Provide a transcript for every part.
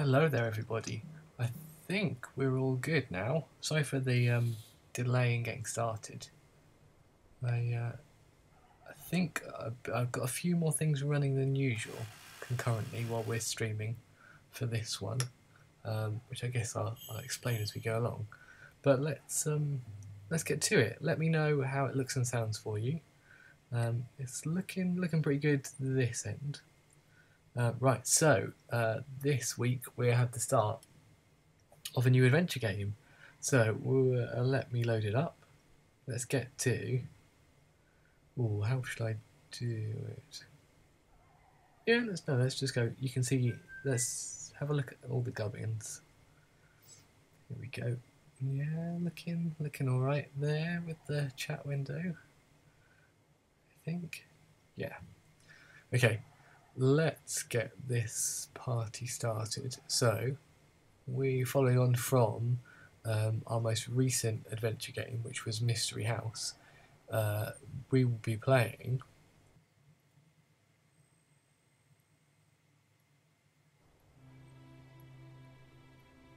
Hello there everybody, I think we're all good now. Sorry for the delay in getting started. I think I've got a few more things running than usual concurrently while we're streaming for this one, which I guess I'll explain as we go along. But let's get to it. Let me know how it looks and sounds for you. It's looking pretty good this end. Right, so this week we have the start of a new adventure game. So let me load it up. Let's get to... Ooh, how should I do it? Yeah, let's just go. You can see, let's have a look at all the gubbins. Here we go. Yeah, looking all right there with the chat window, I think. Yeah. Okay. Let's get this party started. So, we're following on from our most recent adventure game, which was Mystery House. We will be playing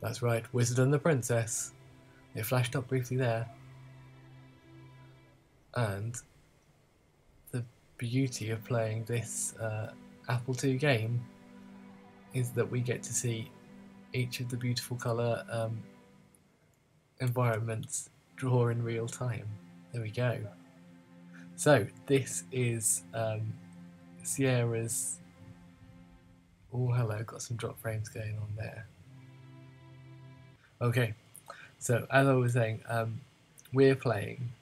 that's right, Wizard and the Princess. It flashed up briefly there. And the beauty of playing this Apple II game is that we get to see each of the beautiful colour environments draw in real time. There we go. So this is Sierra's... Oh hello, got some drop frames going on there. Okay, so as I was saying, we're playing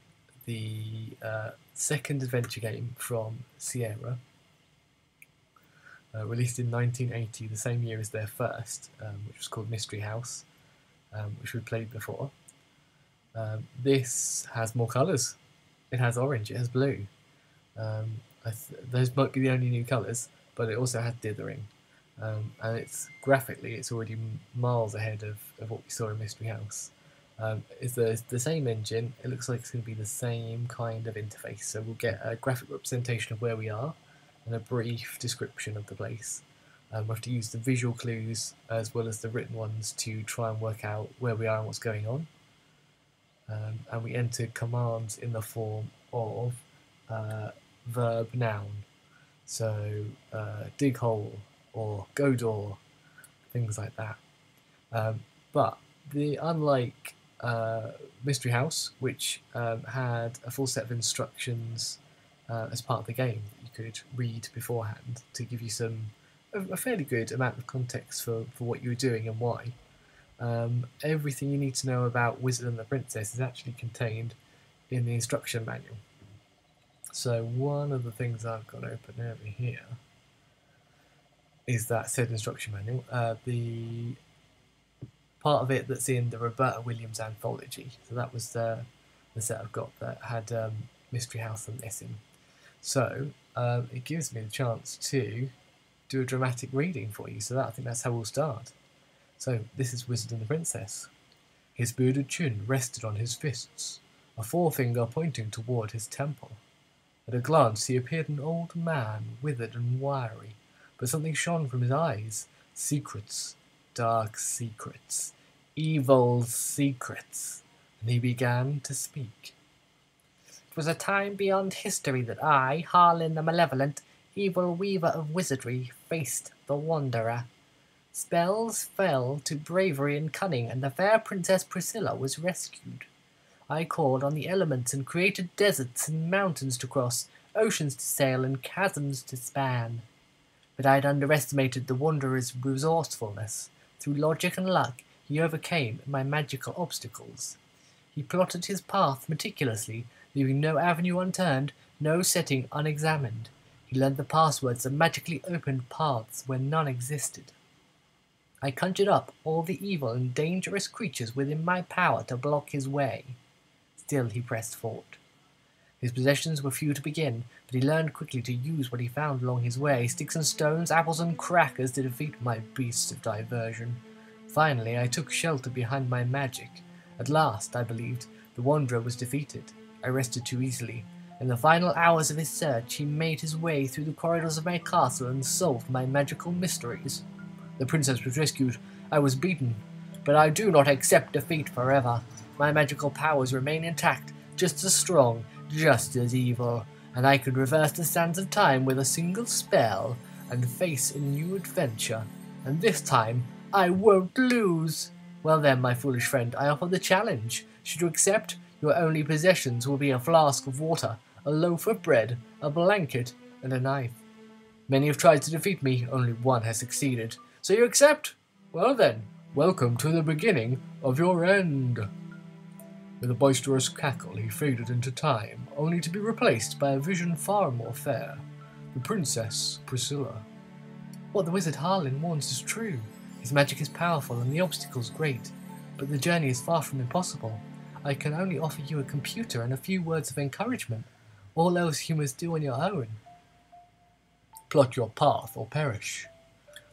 the second adventure game from Sierra. Released in 1980, the same year as their first, which was called Mystery House, which we played before. This has more colours. It has orange, it has blue. Those might be the only new colours, but it also has dithering. And it's graphically, it's already miles ahead of what we saw in Mystery House. It's the same engine. It looks like it's going to be the same kind of interface. So we'll get a graphic representation of where we are, and a brief description of the place. We have to use the visual clues as well as the written ones to try and work out where we are and what's going on. And we enter commands in the form of verb noun. So dig hole or go door, things like that. But unlike Mystery House, which had a full set of instructions as part of the game that you could read beforehand to give you a fairly good amount of context for what you were doing and why. Everything you need to know about Wizard and the Princess is actually contained in the instruction manual. So one of the things I've got open over here is that said instruction manual. The part of it that's in the Roberta Williams anthology. So that was the set I've got that had Mystery House and this in. So it gives me the chance to do a dramatic reading for you, so that I think that's how we'll start. So this is Wizard and the Princess. His bearded chin rested on his fists, a forefinger pointing toward his temple. At a glance he appeared an old man, withered and wiry, but something shone from his eyes. Secrets, dark secrets, evil secrets, and he began to speak. It was a time beyond history that I, Harlin the Malevolent, evil weaver of wizardry, faced the Wanderer. Spells fell to bravery and cunning, and the fair Princess Priscilla was rescued. I called on the elements and created deserts and mountains to cross, oceans to sail, and chasms to span. But I had underestimated the Wanderer's resourcefulness. Through logic and luck, he overcame my magical obstacles. He plotted his path meticulously, leaving no avenue unturned, no setting unexamined. He learned the passwords and magically opened paths where none existed. I conjured up all the evil and dangerous creatures within my power to block his way. Still he pressed forward. His possessions were few to begin, but he learned quickly to use what he found along his way, sticks and stones, apples and crackers, to defeat my beasts of diversion. Finally, I took shelter behind my magic. At last, I believed, the Wanderer was defeated. I rested too easily. In the final hours of his search, he made his way through the corridors of my castle and solved my magical mysteries. the princess was rescued, I was beaten. But I do not accept defeat forever. My magical powers remain intact, just as strong, just as evil, and I could reverse the sands of time with a single spell and face a new adventure. And this time, I won't lose. Well then, my foolish friend, I offer the challenge. Should you accept, your only possessions will be a flask of water, a loaf of bread, a blanket, and a knife. Many have tried to defeat me, only one has succeeded. So you accept? Well then, welcome to the beginning of your end. With a boisterous cackle he faded into time, only to be replaced by a vision far more fair, the Princess Priscilla. What the wizard Harlin warns is true. His magic is powerful and the obstacles great, but the journey is far from impossible. I can only offer you a computer and a few words of encouragement. All else you must do on your own. Plot your path or perish.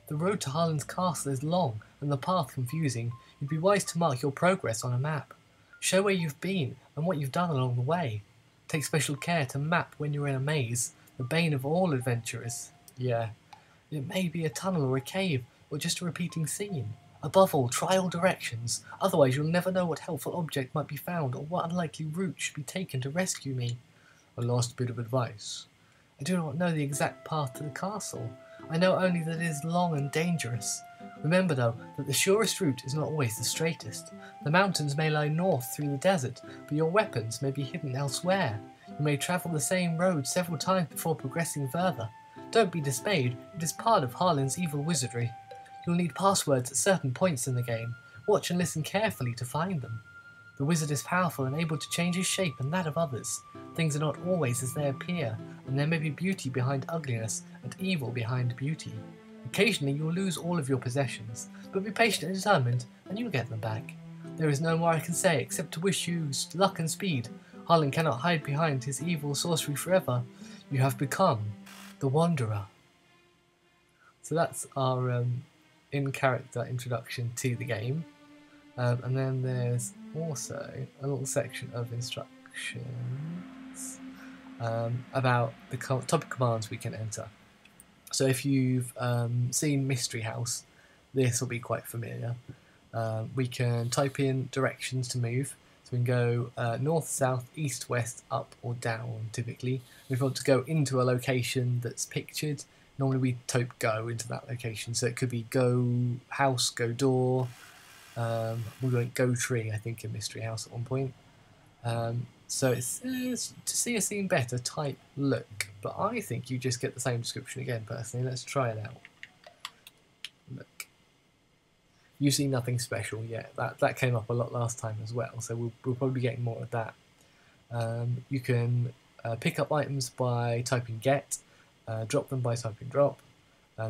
The road to Harlin's castle is long, and the path confusing. You'd be wise to mark your progress on a map. Show where you've been and what you've done along the way. Take special care to map when you're in a maze, the bane of all adventurers. Yeah, it may be a tunnel or a cave, or just a repeating scene. Above all, try all directions, otherwise you'll never know what helpful object might be found or what unlikely route should be taken to rescue me. A last bit of advice. I do not know the exact path to the castle. I know only that it is long and dangerous. Remember, though, that the surest route is not always the straightest. The mountains may lie north through the desert, but your weapons may be hidden elsewhere. You may travel the same road several times before progressing further. Don't be dismayed, it is part of Harlin's evil wizardry. You'll need passwords at certain points in the game. Watch and listen carefully to find them. The wizard is powerful and able to change his shape and that of others. Things are not always as they appear, and there may be beauty behind ugliness and evil behind beauty. Occasionally you'll lose all of your possessions, but be patient and determined, and you'll get them back. There is no more I can say except to wish you luck and speed. Harlin cannot hide behind his evil sorcery forever. You have become the Wanderer. So that's our in-character introduction to the game. And then there's also a little section of instructions about the topic commands we can enter. So if you've seen Mystery House, this will be quite familiar. We can type in directions to move. So we can go north, south, east, west, up or down typically. If we want to go into a location that's pictured, normally we type go into that location. So it could be go house, go door. We went go tree, I think, in Mystery House at one point. So it says, to see a scene better, type look. But I think you just get the same description again, personally. Let's try it out. Look. You see nothing special yet. That came up a lot last time as well, so we'll probably get more of that. You can pick up items by typing get, drop them by typing drop.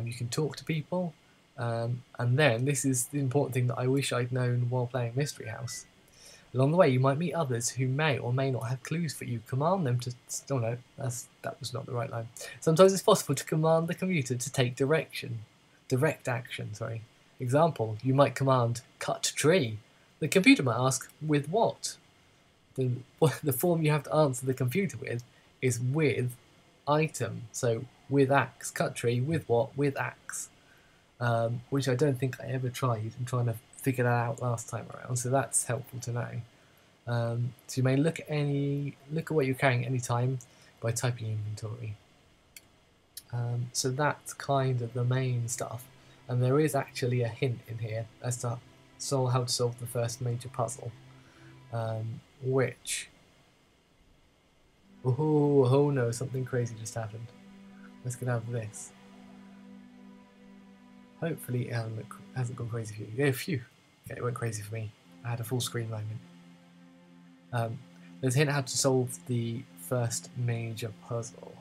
You can talk to people. And then, this is the important thing that I wish I'd known while playing Mystery House. Along the way, you might meet others who may or may not have clues for you. Command them to... Oh no, that was not the right line. Sometimes it's possible to command the computer to take direct action, sorry. Example, you might command, cut tree. The computer might ask, with what? The form you have to answer the computer with is with item. So, with axe, cut tree, with what, with axe. Which I don't think I ever tried. I'm trying to figure that out last time around, so that's helpful to know. So you may look at what you're carrying at any time by typing inventory. So that's kind of the main stuff, and there is actually a hint in here as to how to solve the first major puzzle, which... Oh no, something crazy just happened. Let's get out of this. Hopefully it hasn't gone crazy for you. Yeah, phew. Okay, it went crazy for me. I had a full screen moment. There's a hint how to solve the first major puzzle.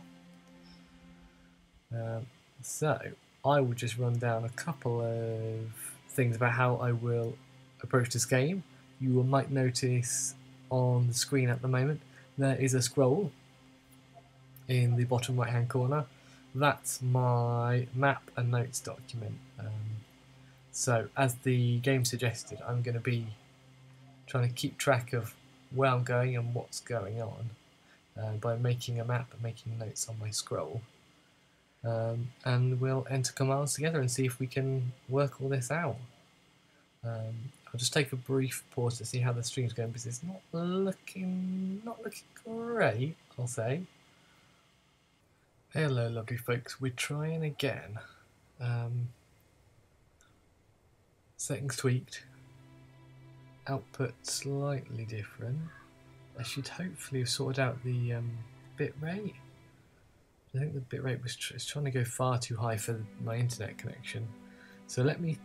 So, I will just run down a couple of things about how I will approach this game. You might notice on the screen at the moment, there is a scroll in the bottom right hand corner. That's my map and notes document. So, as the game suggested, I'm going to be trying to keep track of where I'm going and what's going on by making a map and making notes on my scroll. and we'll enter commands together and see if we can work all this out. I'll just take a brief pause to see how the stream's going, because it's not looking great, I'll say. Hello lovely folks, we're trying again. Settings tweaked, output slightly different. I should hopefully have sorted out the bitrate. I think the bitrate was trying to go far too high for my internet connection. So let me,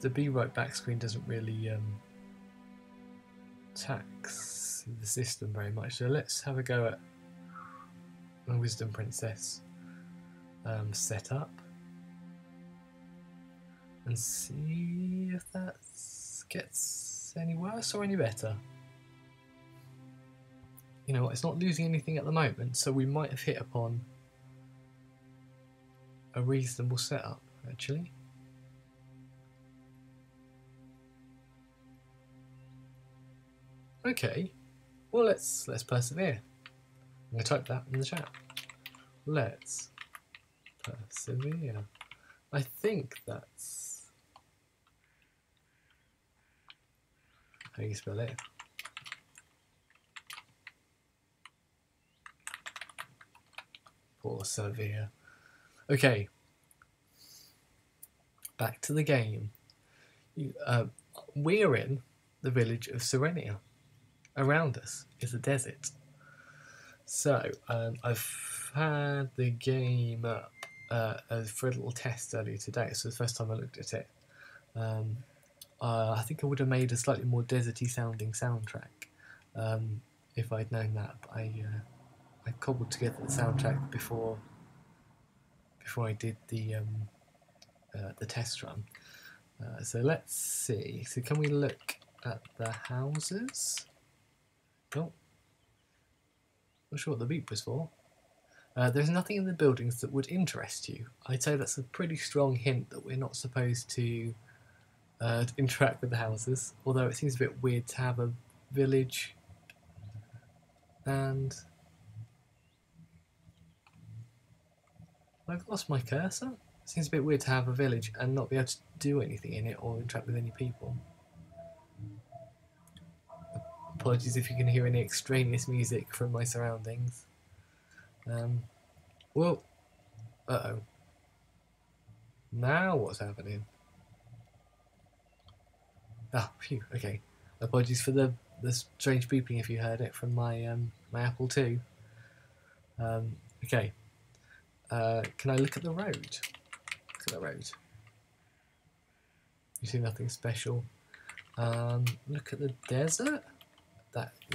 the Be Right Back screen doesn't really tax the system very much. So let's have a go at my Wisdom Princess setup and see if that gets any worse or any better. You know what, it's not losing anything at the moment, so we might have hit upon a reasonable setup actually. Okay, well let's persevere. I'm going to type that in the chat. Let's persevere. I think that's how you spell it. Persevere. Okay, back to the game. We're in the village of Serenia. Around us is a desert. So I've had the game up for a little test earlier today, so the first time I looked at it. I think I would have made a slightly more deserty sounding soundtrack if I'd known that, but I cobbled together the soundtrack before I did the test run. So let's see, so can we look at the houses? Oh, not sure what the beep was for. There's nothing in the buildings that would interest you. I'd say that's a pretty strong hint that we're not supposed to interact with the houses, although it seems a bit weird to have a village and... I've lost my cursor. It seems a bit weird to have a village and not be able to do anything in it or interact with any people. Apologies if you can hear any extraneous music from my surroundings. Whoa! Uh-oh. Now what's happening? Ah, phew, okay. Apologies for the strange beeping if you heard it from my my Apple II. Okay. Can I look at the road? Look at the road. You see nothing special. Look at the desert.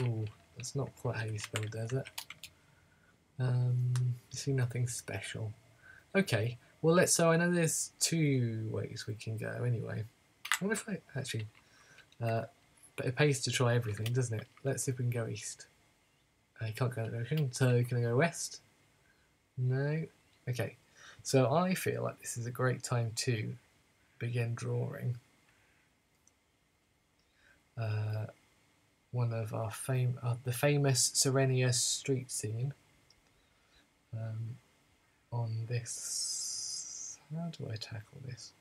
Ooh, that's not quite how you spell desert. You see nothing special. Okay, well let's, so I know there's two ways we can go anyway. I wonder if I, actually, but it pays to try everything, doesn't it? Let's see if we can go east. I can't go that direction, so can I go west? No? Okay, so I feel like this is a great time to begin drawing. One of our famous Serenia street scene on this. How do I tackle this?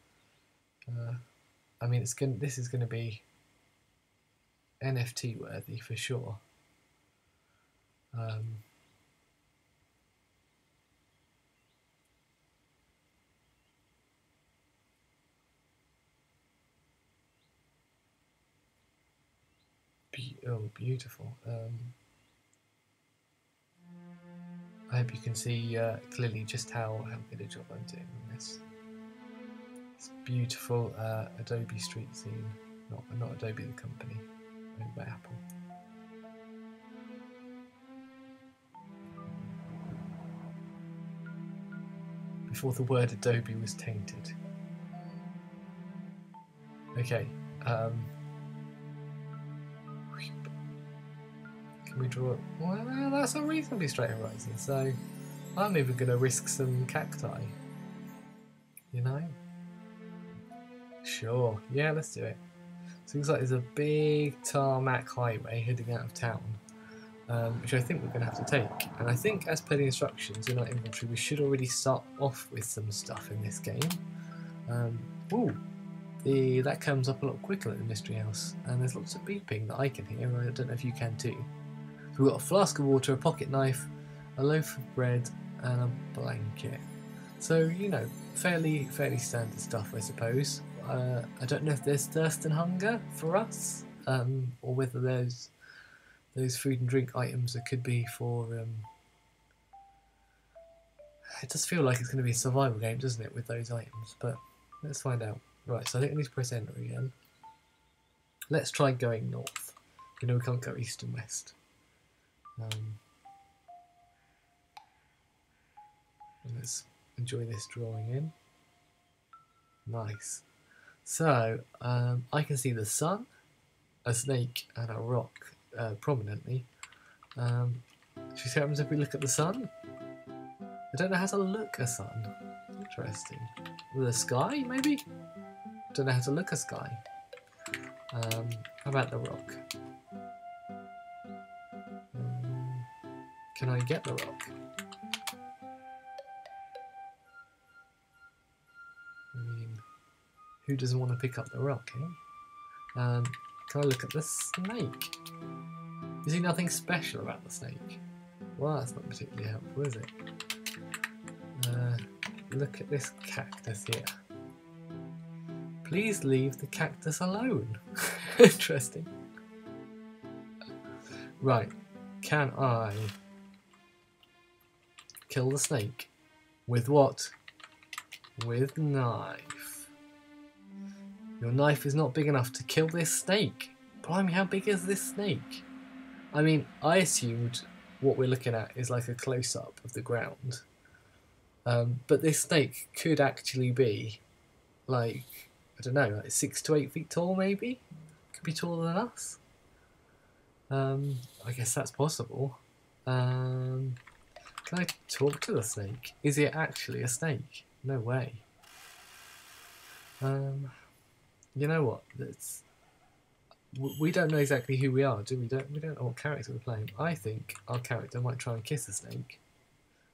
I mean, it's going. This is going to be NFT worthy for sure. Oh, beautiful. I hope you can see clearly just how good a job I'm doing on this. It's beautiful Adobe street scene. Not Adobe the company, owned by Apple. Before the word Adobe was tainted. Okay. We draw it. Well, that's a reasonably straight horizon, so I'm even going to risk some cacti. You know? Sure, yeah, let's do it. Seems like there's a big tarmac highway heading out of town. which I think we're going to have to take. And I think as per the instructions in our inventory, we should already start off with some stuff in this game. That comes up a lot quicker than the Mystery House, and there's lots of beeping that I can hear, and I don't know if you can too. So we've got a flask of water, a pocket knife, a loaf of bread, and a blanket. So, you know, fairly standard stuff, I suppose. I don't know if there's thirst and hunger for us, or whether there's those food and drink items that could be for... It does feel like it's going to be a survival game, doesn't it, with those items, but let's find out. Right, so I think I need to press enter again. Let's try going north. You know, we can't go east and west. Let's enjoy this drawing in. Nice. So, I can see the sun, a snake and a rock prominently. Should we see what happens if we look at the sun? I don't know how to look a sun. Interesting. The sky, maybe? Don't know how to look a sky. How about the rock? Can I get the rock? Who doesn't want to pick up the rock, eh? Can I look at the snake? You see nothing special about the snake. Well, that's not particularly helpful, is it? Look at this cactus here. Please leave the cactus alone. Interesting. Right, can I kill the snake? With what? With knife. Your knife is not big enough to kill this snake. Blimey, how big is this snake? I mean, I assumed what we're looking at is like a close-up of the ground. But this snake could actually be, like, I don't know, like 6 to 8 feet tall maybe? Could be taller than us. I guess that's possible. Can I talk to the snake? Is it actually a snake? No way. You know what? We don't know exactly who we are, do we? We don't know what character we're playing. I think our character might try and kiss a snake.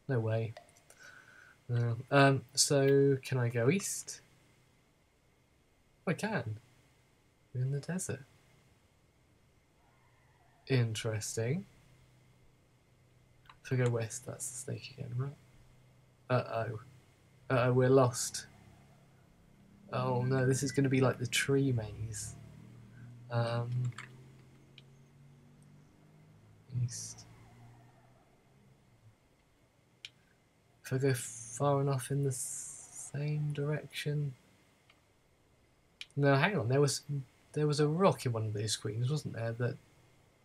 No way. So can I go east? I can. We're in the desert. Interesting. If I go west, that's the snake again, right? Uh-oh. Uh-oh, we're lost. Oh no, this is going to be like the tree maze. East. If I go far enough in the same direction. No, hang on. There was a rock in one of those screens, wasn't there? That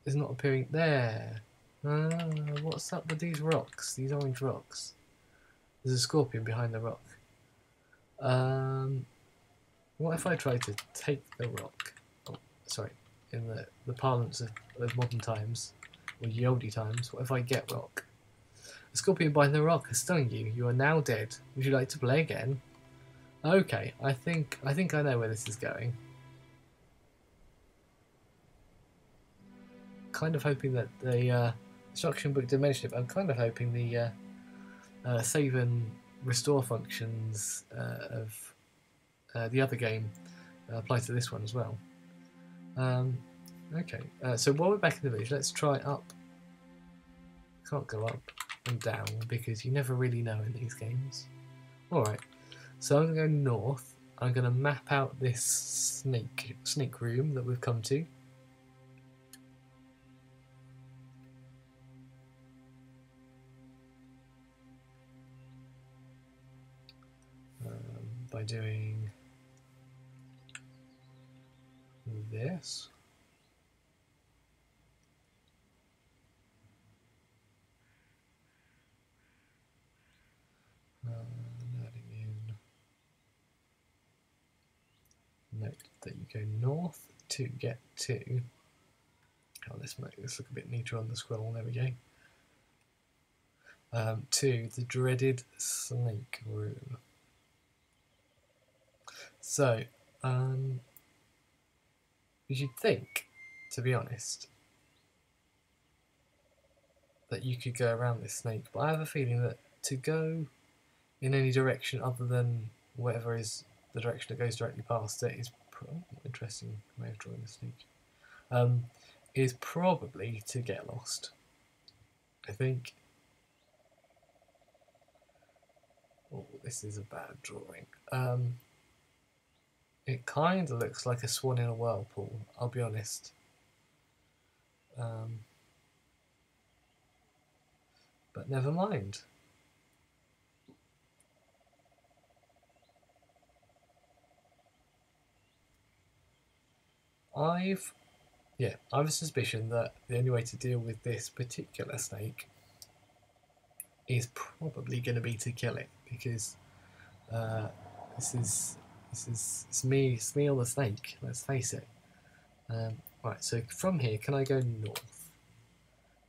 is not appearing there. What's up with these rocks? These orange rocks. There's a scorpion behind the rock. What if I try to take the rock? Oh, sorry, in the parlance of modern times, or ye olde times, what if I get rock? A scorpion biting the rock has stung you. You are now dead. Would you like to play again? Okay, I think I know where this is going. Kind of hoping that the instruction book didn't mention it, but I'm kind of hoping the save and restore functions of the other game apply to this one as well. Okay, so while we're back in the village, let's try up. Can't go up and down because you never really know in these games. Alright, so I'm going to go north. I'm going to map out this snake room that we've come to. By doing this. Adding in. Note that you go north to get to. Oh, let's make this look a bit neater on the scroll. There we go. To the dreaded snake room. So, you should think, to be honest, that you could go around this snake, but I have a feeling that to go in any direction other than whatever is the direction that goes directly past it is interesting way of drawing a snake. Is probably to get lost, I think. Oh, this is a bad drawing. It kind of looks like a swan in a whirlpool, I'll be honest. But never mind. I have a suspicion that the only way to deal with this particular snake is probably going to be to kill it, because it's me, Smeal the snake. Let's face it. Right, so from here, can I go north?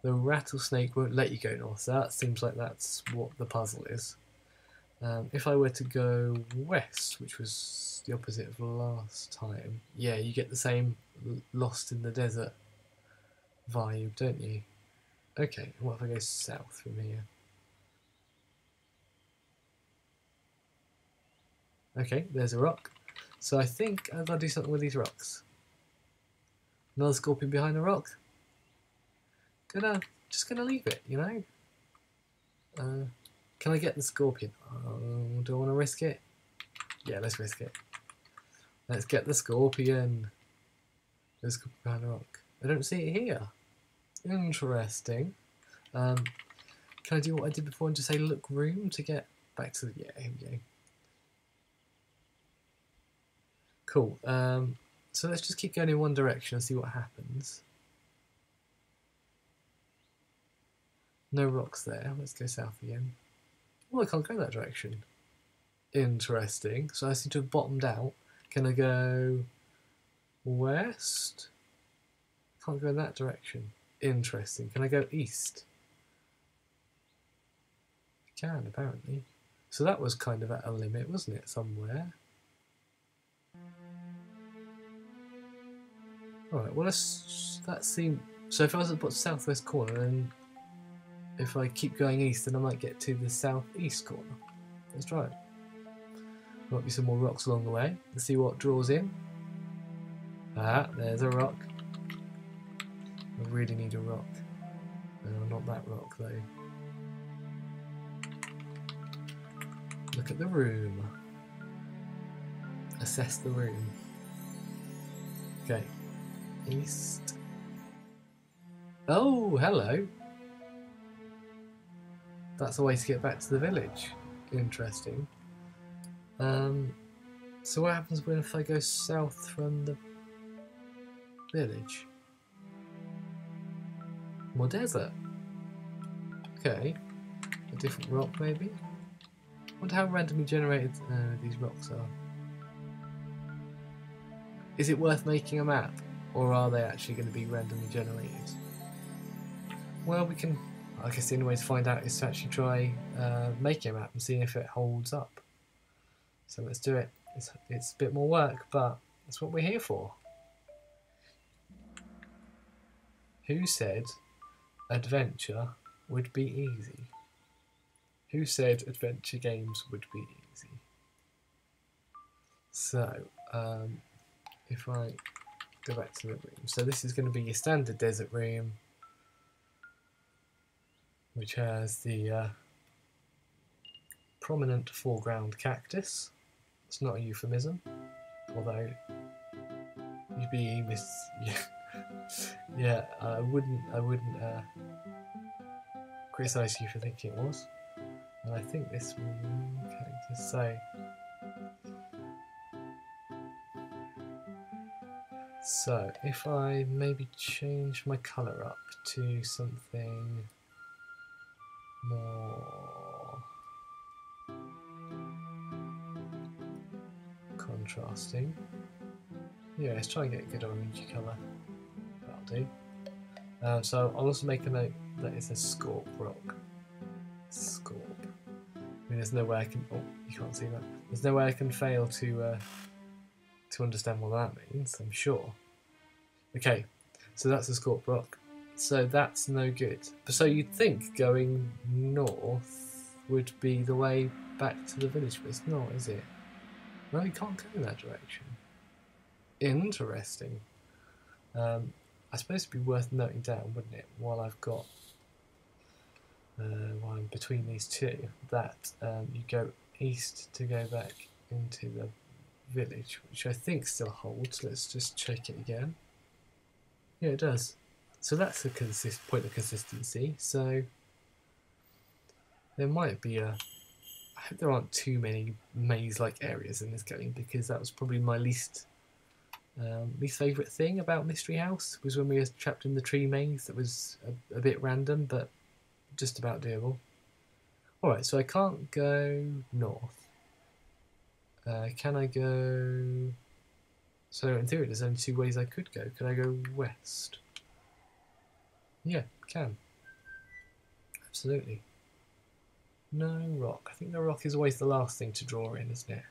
The rattlesnake won't let you go north. So that seems like that's what the puzzle is. If I were to go west, which was the opposite of last time, yeah, you get the same lost in the desert vibe, don't you? Okay, what if I go south from here? Okay, there's a rock. So I think I've got to do something with these rocks. Another scorpion behind the rock. Just gonna leave it, you know? Can I get the scorpion? Oh, do I want to risk it? Yeah, let's risk it. Let's get the scorpion. There's a scorpion behind the rock. I don't see it here. Interesting. Can I do what I did before and just say look room to get back to the... Yeah, here we go. Cool. So let's just keep going in one direction and see what happens. No rocks there. Let's go south again. Oh, I can't go that direction. Interesting. So I seem to have bottomed out. Can I go west? Can't go in that direction. Interesting. Can I go east? I can, apparently. So that was kind of at a limit, wasn't it, somewhere? Alright, well, that seemed... So if I was at the southwest corner, then if I keep going east, then I might get to the southeast corner. Let's try it. Might be some more rocks along the way. Let's see what draws in. Ah, there's a rock. I really need a rock. No, not that rock, though. Look at the room. Assess the room. Okay. East. Oh, hello. That's a way to get back to the village. Interesting. So what happens if I go south from the village? More desert. Okay. A different rock, maybe? I wonder how randomly generated these rocks are. Is it worth making a map? Or are they actually going to be randomly generated? Well, we can... I guess the only way to find out is to actually try making a map and seeing if it holds up. So let's do it. It's a bit more work, but that's what we're here for. Who said adventure would be easy? Who said adventure games would be easy? So, if I go back to the room. So this is going to be your standard desert room, which has the prominent foreground cactus. It's not a euphemism, although you'd be yeah, I wouldn't criticise you for thinking it was. And I think this cactus. So if I maybe change my colour up to something more contrasting. Yeah, let's try and get a good orangey colour. That'll do. So I'll also make a note that it's a scorp rock. Scorp. I mean, there's no way I can... Oh, you can't see that. There's no way I can fail to understand what that means, I'm sure. Okay, so that's a scorp rock. so that's no good. So you'd think going north would be the way back to the village, but it's not, is it? No, you can't go in that direction. Interesting. I suppose it'd be worth noting down, wouldn't it, while I've got while I'm between these two, that you go east to go back into the village, which I think still holds. Let's just check it again. Yeah, it does. So that's the point of consistency. So there might be a... I hope there aren't too many maze-like areas in this game, because that was probably my least favourite thing about Mystery House, was when we were trapped in the tree maze. That was a bit random, but just about doable. Alright, so I can't go north. Can I go... So in theory there's only two ways I could go. Can I go west? Yeah, can. Absolutely. No rock. I think the rock is always the last thing to draw in, isn't it?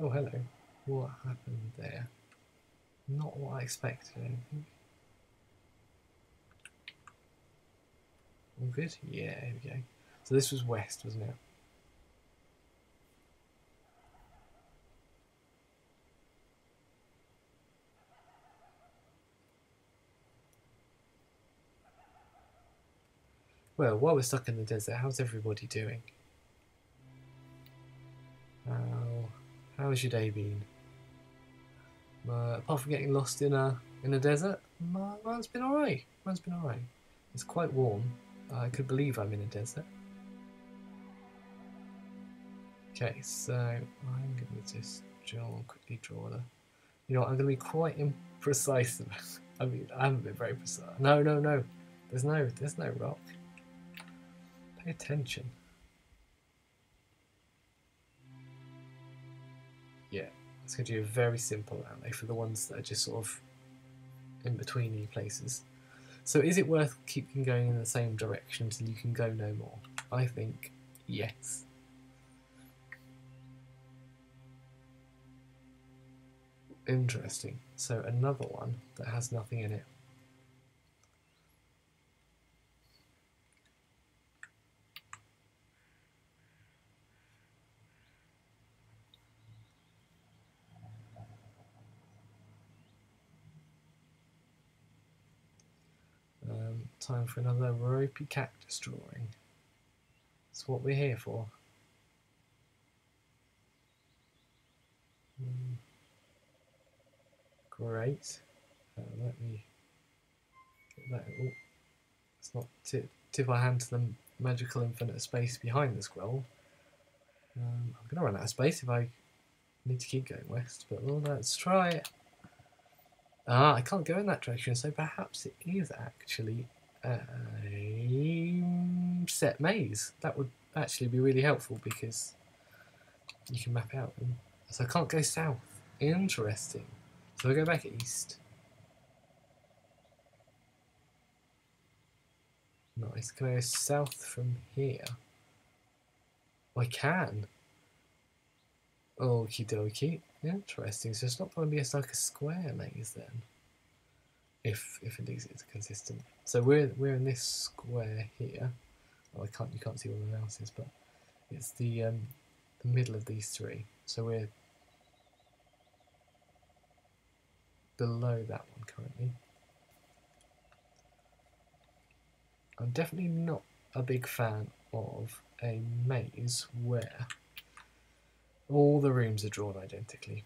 Oh, hello. What happened there? Not what I expected, I don't think. All good? Yeah, here we go. So this was west, wasn't it? Well, while we're stuck in the desert, how's everybody doing? How's your day been? Apart from getting lost in a desert, my run's been alright. It's quite warm. I could believe I'm in a desert. Okay, so I'm going to just quickly draw the... You know what, I'm going to be quite imprecise. I mean, I haven't been very precise. No. There's no rock. Pay attention. Yeah, it's going to do a very simple outlay for the ones that are just sort of in between you places. So is it worth keeping going in the same direction until you can go no more? I think yes. Interesting. So another one that has nothing in it. Time for another ropey cactus drawing. That's what we're here for. Great. Let me get that. Oh, let's not tip our hand to the magical infinite space behind the scroll. I'm going to run out of space if I need to keep going west, but well, let's try it. Ah, I can't go in that direction, so perhaps it is actually a set maze. That would actually be really helpful because you can map out. So I can't go south. Interesting. So I go back east. Nice. Can I go south from here? Oh, I can. Okie dokie. Interesting. So it's not going to be like a square maze then, if indeed it's consistent. So we're in this square here. Well, you can't see all the mouse is, but it's the middle of these three. So we're below that one currently. I'm definitely not a big fan of a maze where all the rooms are drawn identically.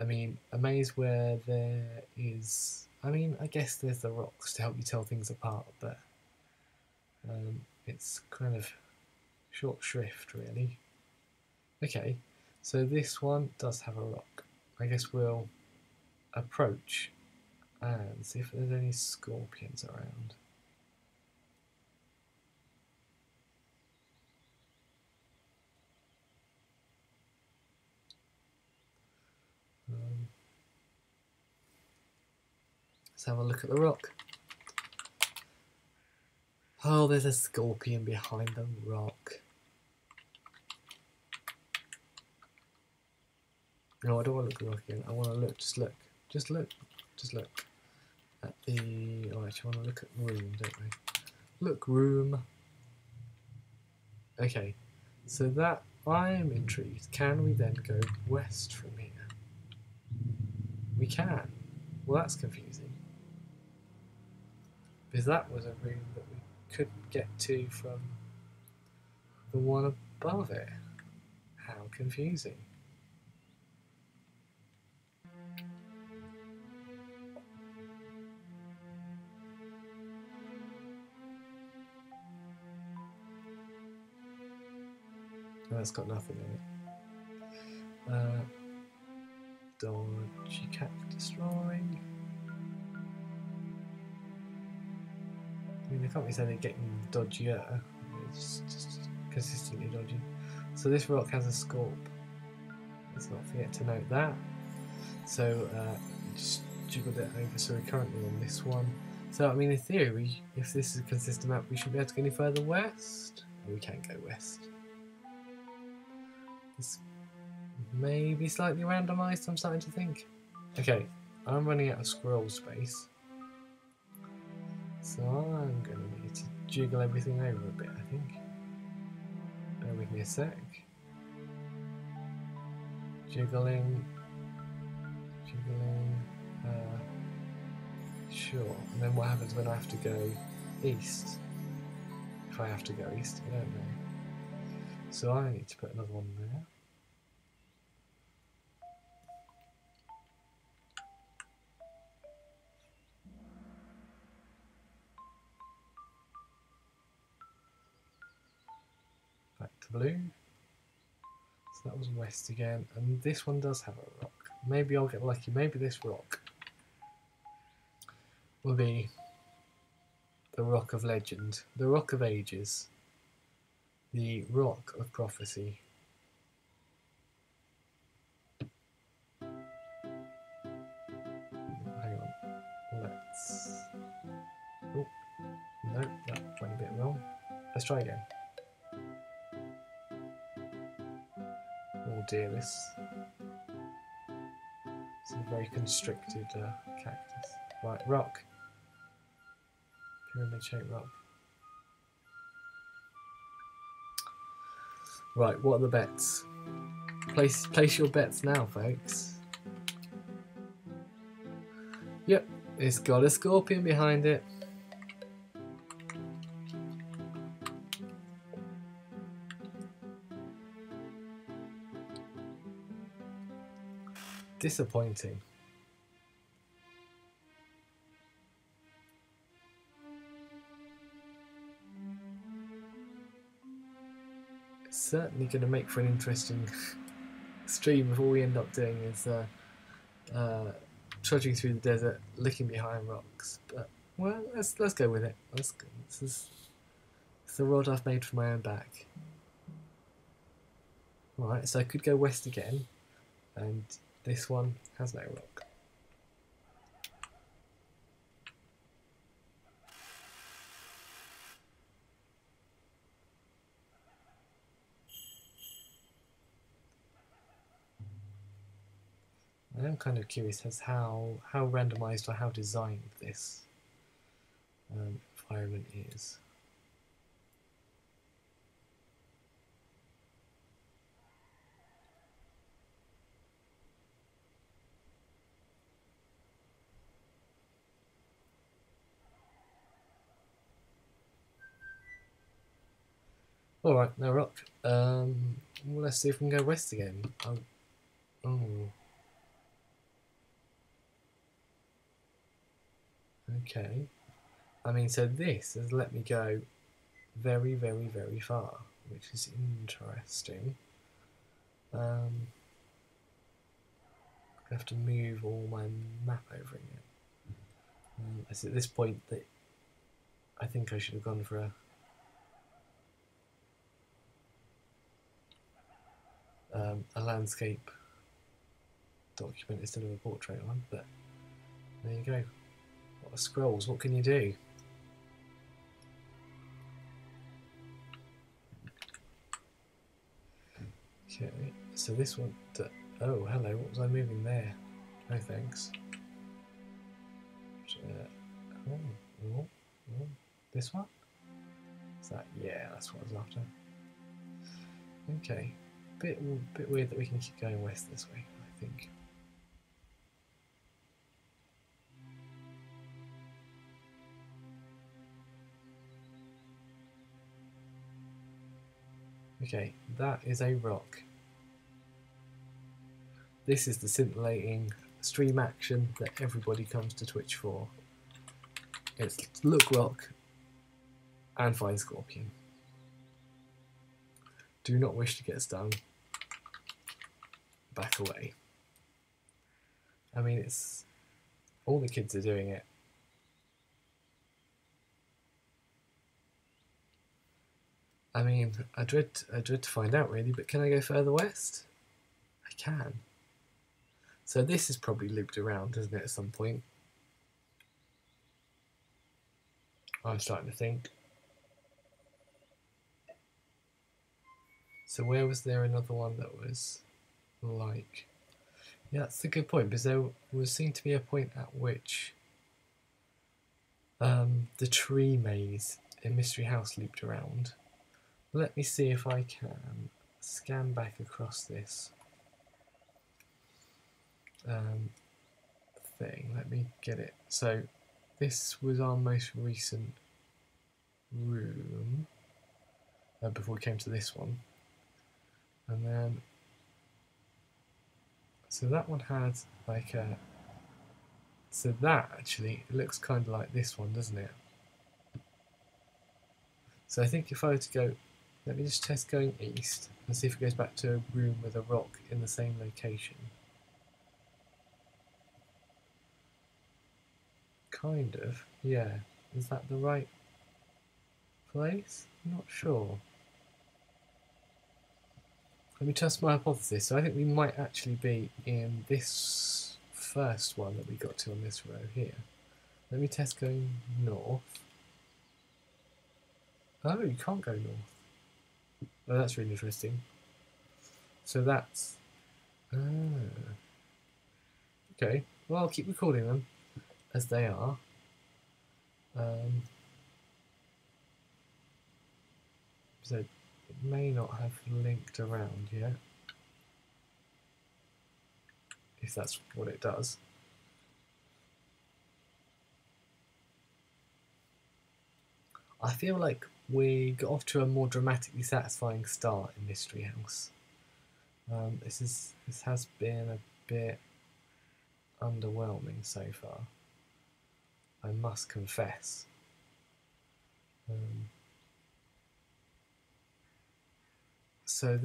I mean, a maze where there is... I mean, I guess there's the rocks to help you tell things apart, but it's kind of short shrift, really. Okay, so this one does have a rock. I guess we'll approach and see if there's any scorpions around. Let's have a look at the rock. Oh, there's a scorpion behind the rock. No, I don't want to look again. I want to look, just look at the. Oh, actually, I want to look at room, don't we? Look room. Okay, so that I am intrigued. Can we then go west from here? We can. Well, that's confusing because that was a room that we couldn't get to from the one above it. How confusing. Oh, that's got nothing in it. Dodgy cactus flooring. I mean, they can't be saying they're getting dodgier. It's just consistently dodgy. So this rock has a scorp. Let's not forget to note that. So just jiggled it over. So we're currently on this one. So I mean, in theory, if this is a consistent map, we should be able to go any further west. Or we can go west. This may be slightly randomised, I'm starting to think. Okay, I'm running out of scroll space. So I'm going to need to jiggle everything over a bit, I think. Bear with me a sec. Jiggling. Sure, and then what happens when I have to go east? If I have to go east, I don't know. So I need to put another one there. Back to blue. So that was west again, and this one does have a rock. Maybe I'll get lucky, maybe this rock will be the rock of legend, the rock of ages. The rock of prophecy. Hang on. Let's. Oh, no, that went a bit wrong. Let's try again. Oh dear, this. It's a very constricted cactus. Right, rock. Pyramid-shaped rock. Right, what are the bets? Place your bets now, folks. Yep, it's got a scorpion behind it. Disappointing. Certainly going to make for an interesting stream if all we end up doing is trudging through the desert, looking behind rocks. But well, let's go with it. Let's go. It's the rod I've made for my own back. All right, so I could go west again, and this one has no rock. I'm kind of curious as how randomised or how designed this environment is. All right, no rock. Well, let's see if we can go west again. Oh. Okay, I mean, so this has let me go very, very, very far, which is interesting. I have to move all my map over again. It's at this point that I think I should have gone for a landscape document instead of a portrait one, but there you go. Scrolls, what can you do? Okay, so this one Oh, hello, what was I moving there? No thanks. This one? Is that, yeah, that's what I was after. Okay, bit weird that we can keep going west this way, I think. Okay, that is a rock. This is the scintillating stream action that everybody comes to Twitch for. It's look rock and find scorpion. Do not wish to get stung. Back away. I mean, it's all the kids are doing it. I mean, I dread to find out really, but can I go further west? I can. So this is probably looped around, isn't it, at some point? I'm starting to think. So where was there another one that was like... Yeah, that's a good point, because there was seen to be a point at which the tree maze in Mystery House looped around. Let me see if I can scan back across this. Thing. Let me get it. So this was our most recent room before we came to this one, and then so that one had like a so that actually it looks kind of like this one, doesn't it? So I think if I were to go, let me just test going east and see if it goes back to a room with a rock in the same location. Kind of, yeah. Is that the right place? I'm not sure. Let me test my hypothesis. So I think we might actually be in this first one that we got to on this row here. Let me test going north. Oh, you can't go north. Oh, that's really interesting. So that's... okay, well I'll keep recording them. As they are. So it may not have linked around yet, if that's what it does. I feel like we got off to a more dramatically satisfying start in Mystery House. This has been a bit underwhelming so far, I must confess. Oh,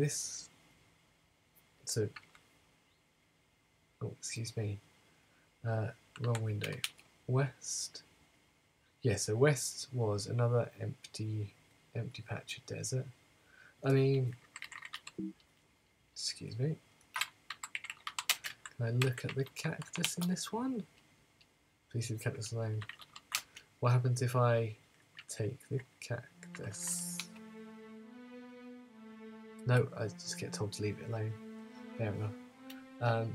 excuse me. Wrong window. West. Yeah, so west was another empty patch of desert. I mean, excuse me. Can I look at the cactus in this one? Please leave the cactus alone. What happens if I take the cactus? No, I just get told to leave it alone. Fair enough.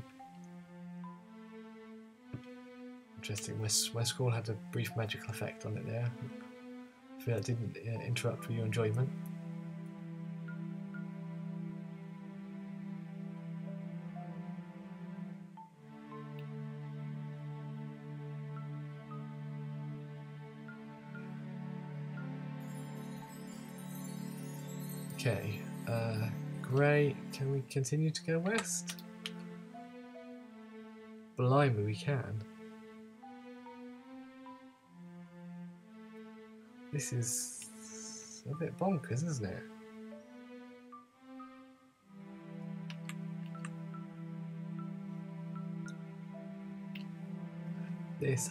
Interesting. My scroll had a brief magical effect on it there. I feel that didn't interrupt with your enjoyment. Okay, great. Can we continue to go west? Blimey, we can. This is a bit bonkers, isn't it?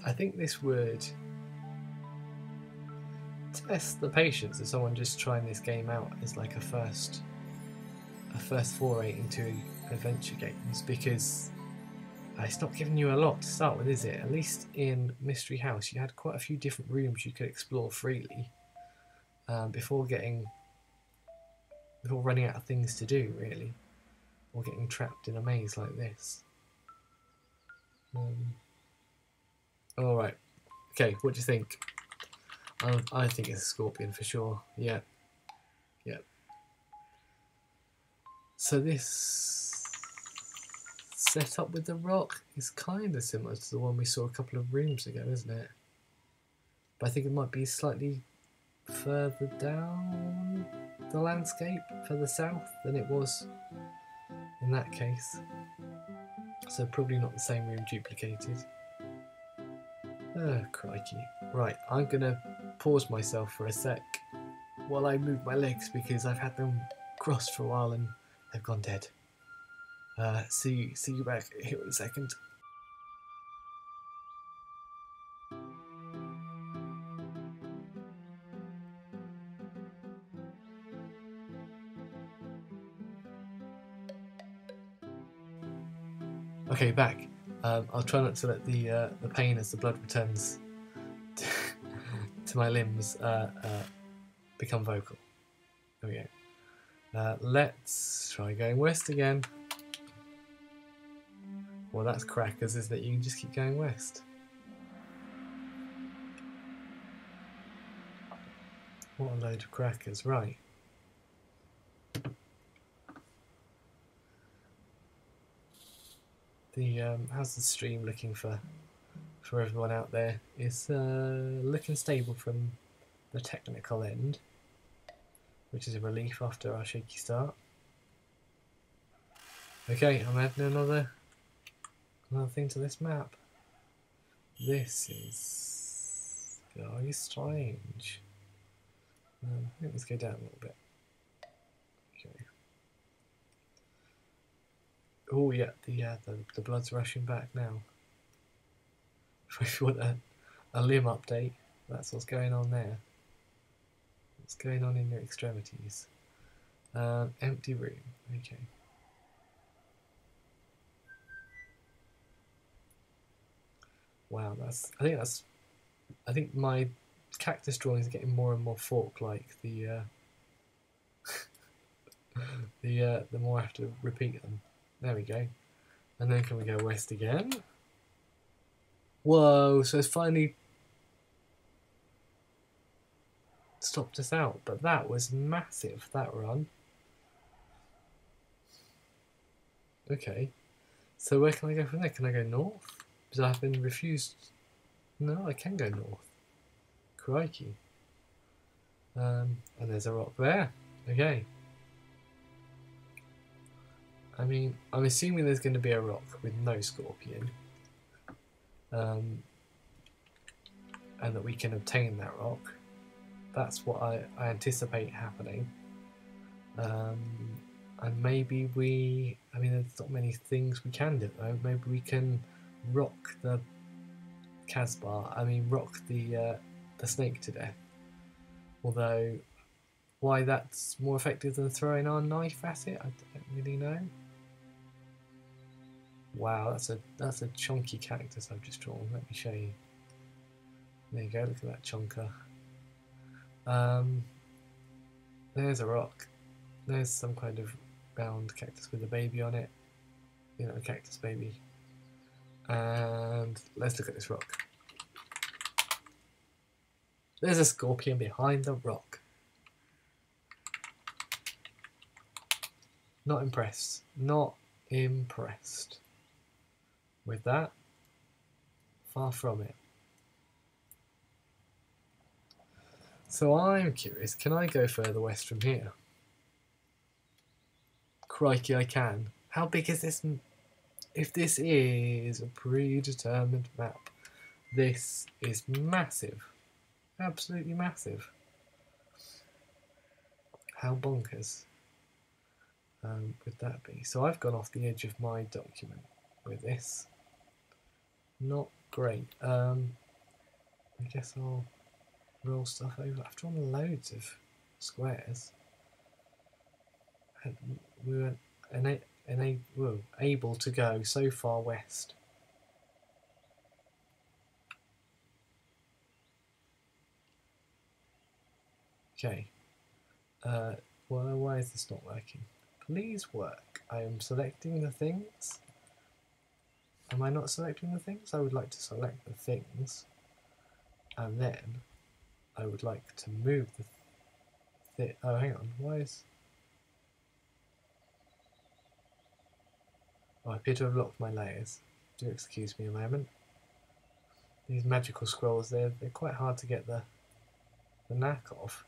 I think this would test the patience of someone just trying this game out as like a first foray into adventure games, because it's not giving you a lot to start with, is it? At least in Mystery House you had quite a few different rooms you could explore freely before running out of things to do, really, or getting trapped in a maze like this. Alright. Okay, what do you think? I think it's a scorpion for sure. Yeah. Yeah. So this setup with the rock is kind of similar to the one we saw a couple of rooms ago, isn't it? But I think it might be slightly further down the landscape, further south than it was in that case. So probably not the same room duplicated. Oh, crikey. Right, I'm gonna pause myself for a sec while I move my legs because I've had them crossed for a while and they've gone dead. See you back here in a second. Okay, back. I'll try not to let the pain as the blood returns to my limbs become vocal. There we go. Let's try going west again. Well, that's crackers, isn't it? You can just keep going west. What a load of crackers, right. The, how's the stream looking for everyone out there? It's looking stable from the technical end, which is a relief after our shaky start. Okay, I'm adding another thing to this map. This is very strange. I think let's go down a little bit. Okay. Oh yeah, the blood's rushing back now. If you want a limb update, that's what's going on there. What's going on in your extremities? Empty room. Okay. Wow, I think my cactus drawing is getting more and more fork-like. The more I have to repeat them. There we go. And then can we go west again? Whoa, so it's finally stopped us out, but that was massive, that run. Okay, so where can I go from there? Can I go north? Because I've been refused. No, I can go north. Crikey. And there's a rock there. Okay. I mean, I'm assuming there's going to be a rock with no scorpion, and that we can obtain that rock. That's what I anticipate happening. And maybe I mean, there's not many things we can do though. Maybe we can rock the Casbah, I mean rock the snake to death. Although, why that's more effective than throwing our knife at it, I don't really know. Wow, that's a chunky cactus I've just drawn. Let me show you. There you go. Look at that chunker. There's a rock. There's some kind of round cactus with a baby on it. You know, a cactus baby. And let's look at this rock. There's a scorpion behind the rock. Not impressed. Not impressed with that. Far from it. So I'm curious, can I go further west from here? Crikey, I can. How big is this? If this is a predetermined map, this is massive. Absolutely massive. How bonkers would that be? So I've gone off the edge of my document with this. Not great. I guess I'll roll stuff over. I've drawn loads of squares. And we were able to go so far west. Okay. Why is this not working? Please work. I am selecting the things. Am I not selecting the things? I would like to select the things, and then I would like to move the thing. Oh, hang on, why is... Oh, I appear to have locked my layers. Do excuse me a moment. These magical scrolls, they're quite hard to get the knack of.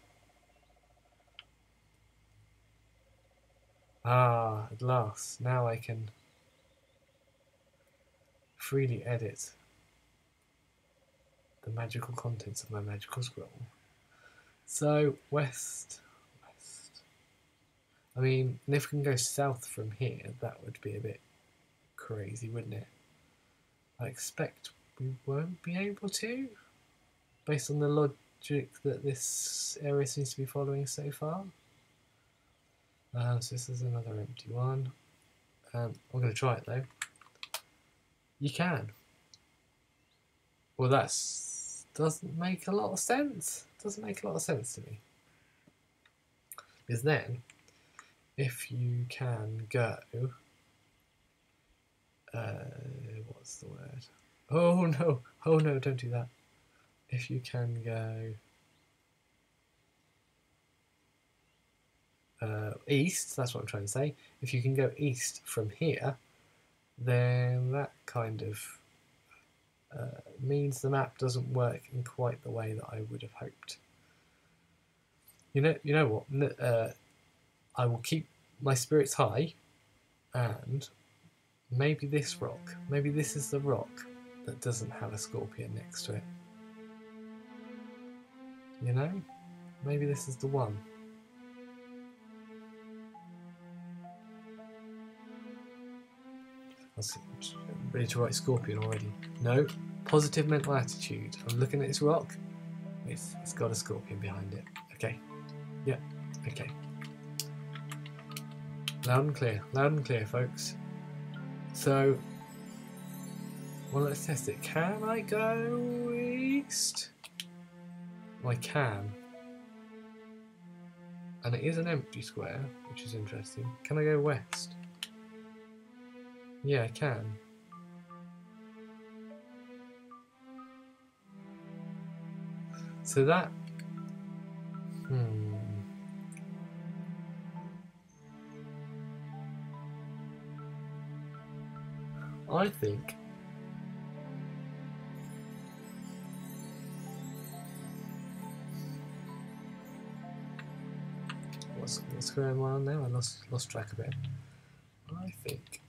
Ah, at last, now I can freely edit the magical contents of my magical scroll. So, west. I mean, and if we can go south from here, that would be a bit crazy, wouldn't it? I expect we won't be able to, based on the logic that this area seems to be following so far. So this is another empty one. I'm going to try it though. You can. Well, that doesn't make a lot of sense. Doesn't make a lot of sense to me. Because then, if you can go, what's the word? Oh no, don't do that. If you can go east, that's what I'm trying to say. If you can go east from here, then that kind of means the map doesn't work in quite the way that I would have hoped. You know what? I will keep my spirits high, and maybe this rock. Maybe this is the rock that doesn't have a scorpion next to it. You know? Maybe this is the one. I'm ready to write scorpion already. No, positive mental attitude. I'm looking at this rock. It's got a scorpion behind it. Okay. Yeah. Okay. Loud and clear, folks. So, well, let's test it. Can I go east? I can. And it is an empty square, which is interesting. Can I go west? Yeah, I can. So that... I think... What's going on now? I lost track of it. I think...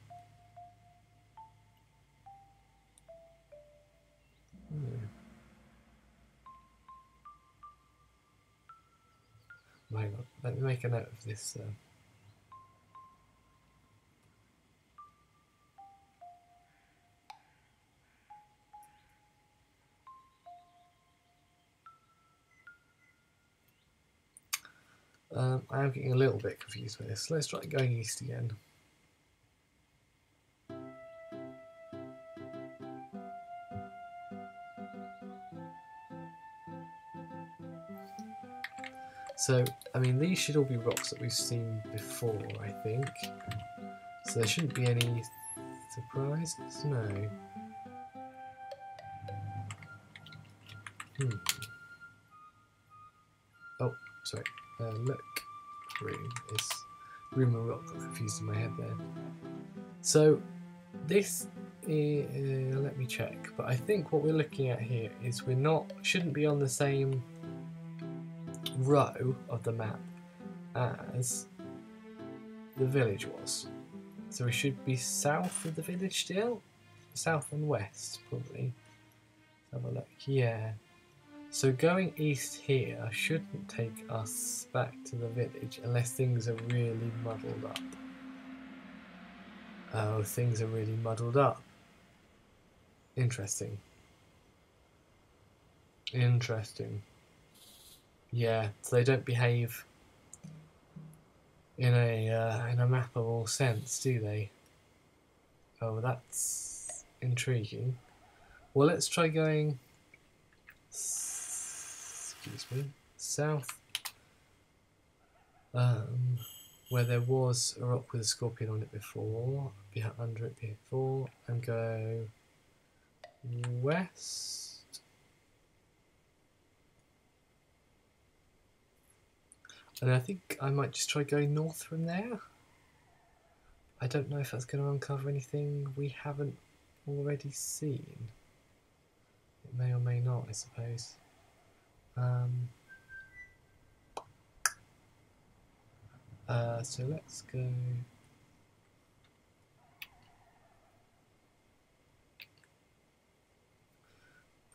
Hang on, let me make a note of this. I am getting a little bit confused with this. Let's try going east again. So, I mean, these should all be rocks that we've seen before, I think. So there shouldn't be any surprises, no. Oh, sorry. Look, room and rock got confused in my head there. So, this is, let me check, but I think what we're looking at here is we're not, shouldn't be on the same row of the map as the village was. So we should be south of the village still? South and west, probably. Let's have a look. Yeah. So going east here shouldn't take us back to the village unless things are really muddled up. Oh, things are really muddled up. Interesting. Interesting. Yeah, so they don't behave in a mappable sense, do they? Oh, that's intriguing. Well, let's try going. Excuse me, south. where there was a rock with a scorpion on it before, under it before, and go west. And I think I might just try going north from there. I don't know if that's going to uncover anything we haven't already seen. It may or may not, I suppose. So let's go.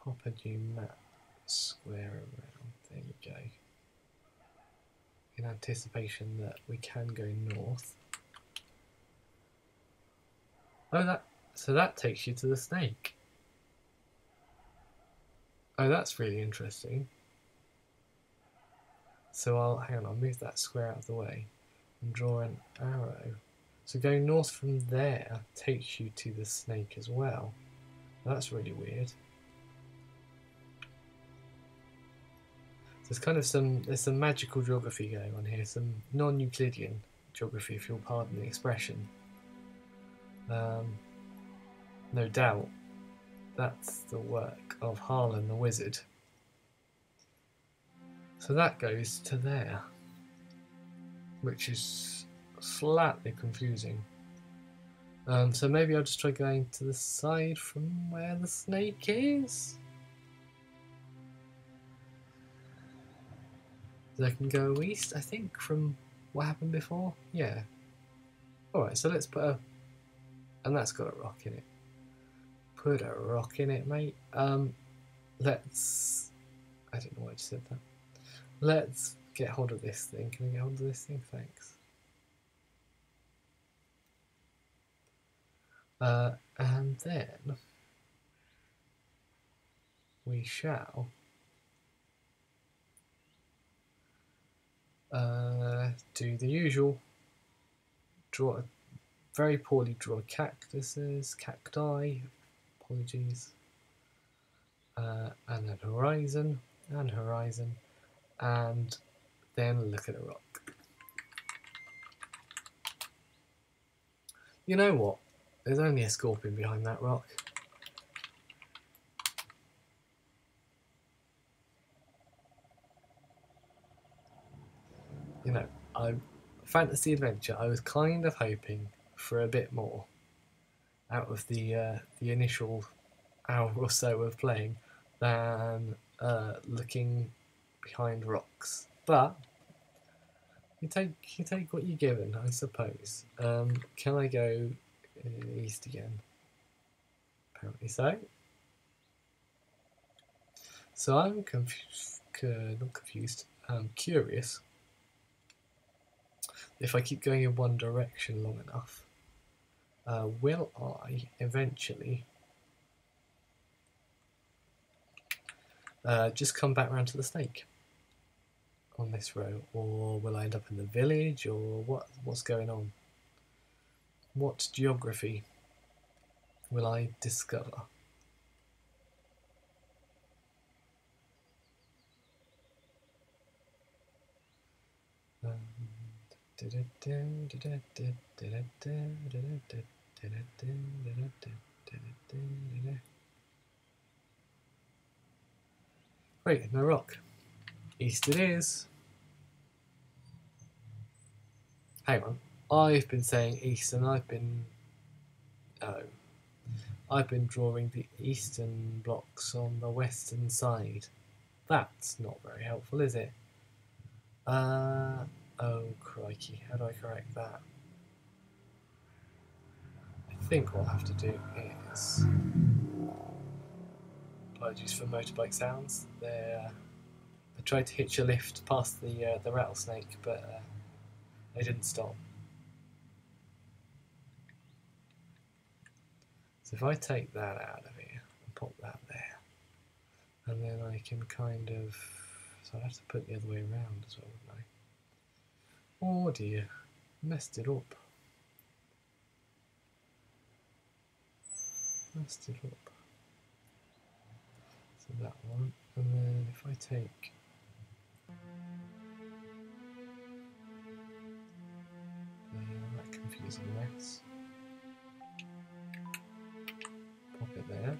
Pop a new map square around. There you go. In anticipation that we can go north. Oh, so that takes you to the snake. Oh, that's really interesting. So hang on, I'll move that square out of the way and draw an arrow. So going north from there takes you to the snake as well. That's really weird. There's kind of there's some magical geography going on here, some non-Euclidean geography, if you'll pardon the expression. No doubt that's the work of Harlin the wizard. So that goes to there, which is slightly confusing. So maybe I'll just try going to the side from where the snake is. So I can go east, I think, from what happened before. Yeah. Alright, so let's put a... And that's got a rock in it. Put a rock in it, mate. Let's... I don't know why I just said that. Let's get hold of this thing. Can I get hold of this thing? Thanks. And then we shall do the usual. Draw a very poorly drawn cacti, apologies, and then horizon, and horizon. And then look at a rock. You know what? There's only a scorpion behind that rock. You know, fantasy adventure, I was kind of hoping for a bit more out of the initial hour or so of playing than looking behind rocks, but you take what you're given, I suppose. Can I go east again? Apparently so. So I'm curious if I keep going in one direction long enough, will I eventually just come back round to the snake on this row, or will I end up in the village, or what's going on? What geography will I discover? Wait, no rock. East it is. Hang on, I've been saying east and I've been... Oh. I've been drawing the eastern blocks on the western side. That's not very helpful, is it? Oh crikey, how do I correct that? I think what I'll have to do is... Apologies for motorbike sounds. I tried to hitch a lift past the rattlesnake, but they didn't stop. So if I take that out of here and pop that there, and then I can kind of... So I'd have to put it the other way around as well, wouldn't I? Oh dear, messed it up. Messed it up. So that one, and then if I take... confusing this. Pop it there.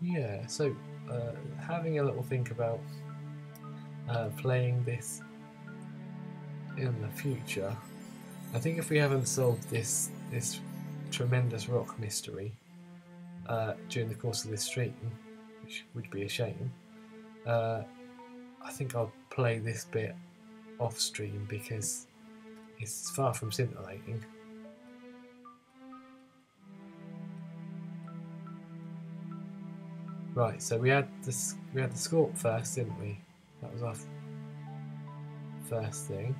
Yeah, so having a little think about playing this in the future, I think if we haven't solved this tremendous rock mystery during the course of this stream, which would be a shame, I think I'll play this bit off stream because it's far from scintillating. Right, so we had the scorp first, didn't we? That was our first thing.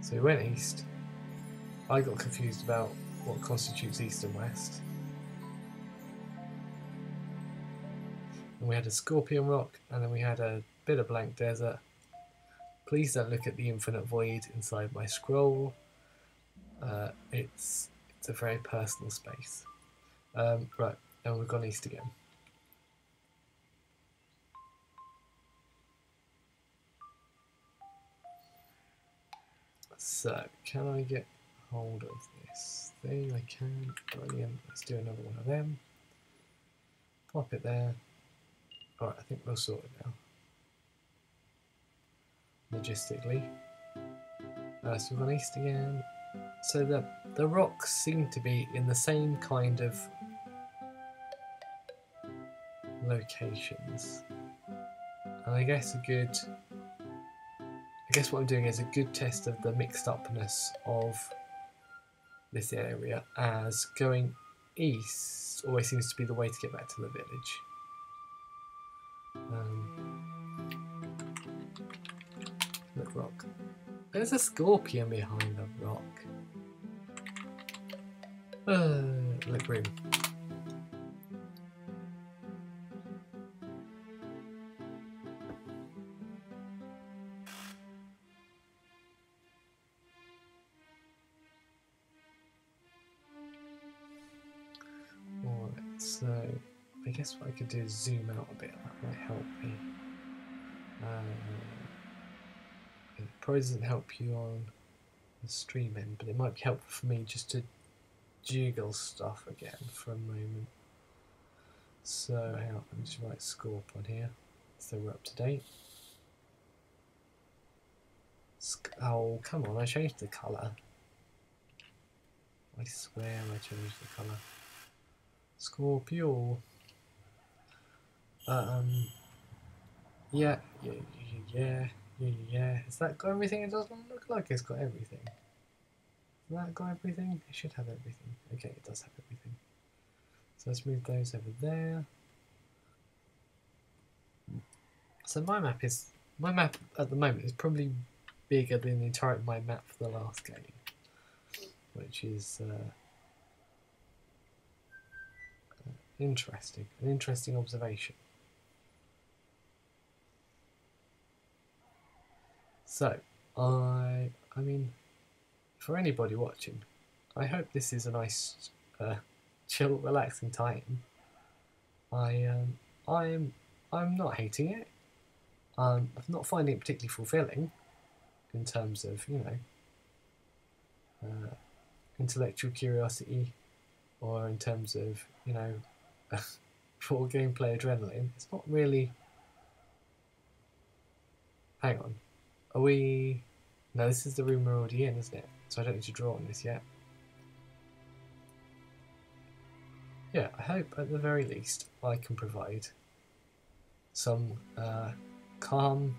So we went east. I got confused about what constitutes east and west. And we had a scorpion rock, and then we had a bit of blank desert. Please don't look at the infinite void inside my scroll. It's a very personal space. Right, and we've gone east again. So, can I get hold of this thing? I can. Brilliant. Let's do another one of them. Pop it there. Alright, I think we'll sort it now. Logistically. So we've gone east again. So the rocks seem to be in the same kind of locations, and I guess what I'm doing is a good test of the mixed upness of this area, as going east always seems to be the way to get back to the village. Look, rock. There's a scorpion behind the rock. Look, room. Alright, so I guess what I could do is zoom out a bit. That might help me. It probably doesn't help you on the stream end, but it might be helpful for me just to jiggle stuff again for a moment. So hang on, let me just write scorp on here, so we're up to date. Oh, come on, I changed the colour. I swear I changed the colour. Scorpio. Yeah. Has that got everything? It doesn't look like it's got everything. Has that got everything? It should have everything. Okay, it does have everything. So let's move those over there. So my map at the moment is probably bigger than the entire of my map for the last game, which is interesting. An interesting observation. So, I mean, for anybody watching, I hope this is a nice, chill, relaxing time. I'm not hating it. I'm not finding it particularly fulfilling, in terms of, you know, intellectual curiosity, or in terms of, you know, full gameplay adrenaline. It's not really. Hang on. Are we... No, this is the room we're already in, isn't it? So I don't need to draw on this yet. Yeah, I hope at the very least I can provide some calm,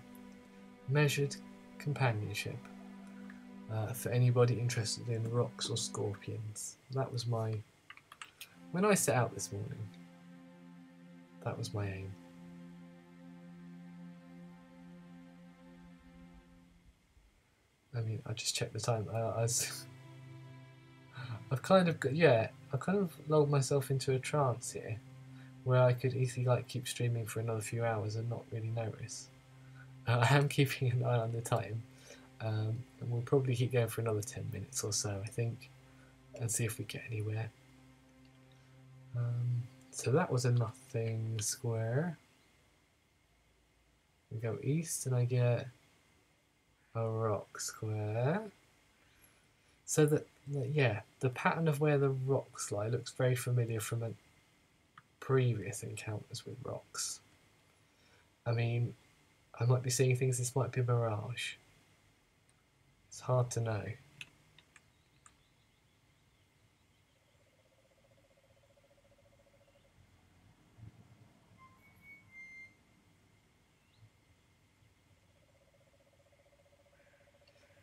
measured companionship for anybody interested in rocks or scorpions. That was my... When I set out this morning, that was my aim. I mean, I just checked the time. I've kind of got, yeah, I've kind of lulled myself into a trance here, where I could easily like keep streaming for another few hours and not really notice. I am keeping an eye on the time, and we'll probably keep going for another 10 minutes or so, I think. and see if we get anywhere. So that was a nothing square. We go east and I get a rock square. So yeah, the pattern of where the rocks lie looks very familiar from a previous encounters with rocks. I mean, I might be seeing things, this might be a mirage. It's hard to know.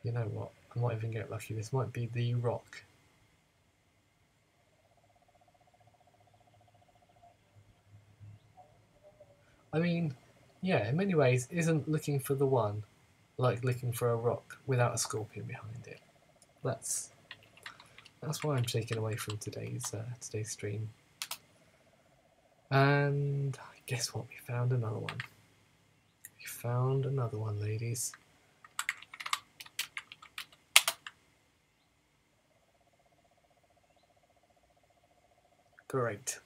You know what, I might even get lucky, this might be the rock. I mean, yeah, in many ways, isn't looking for the one like looking for a rock without a scorpion behind it? That's what I'm taking away from today's stream. And guess what, we found another one. We found another one, ladies. Great.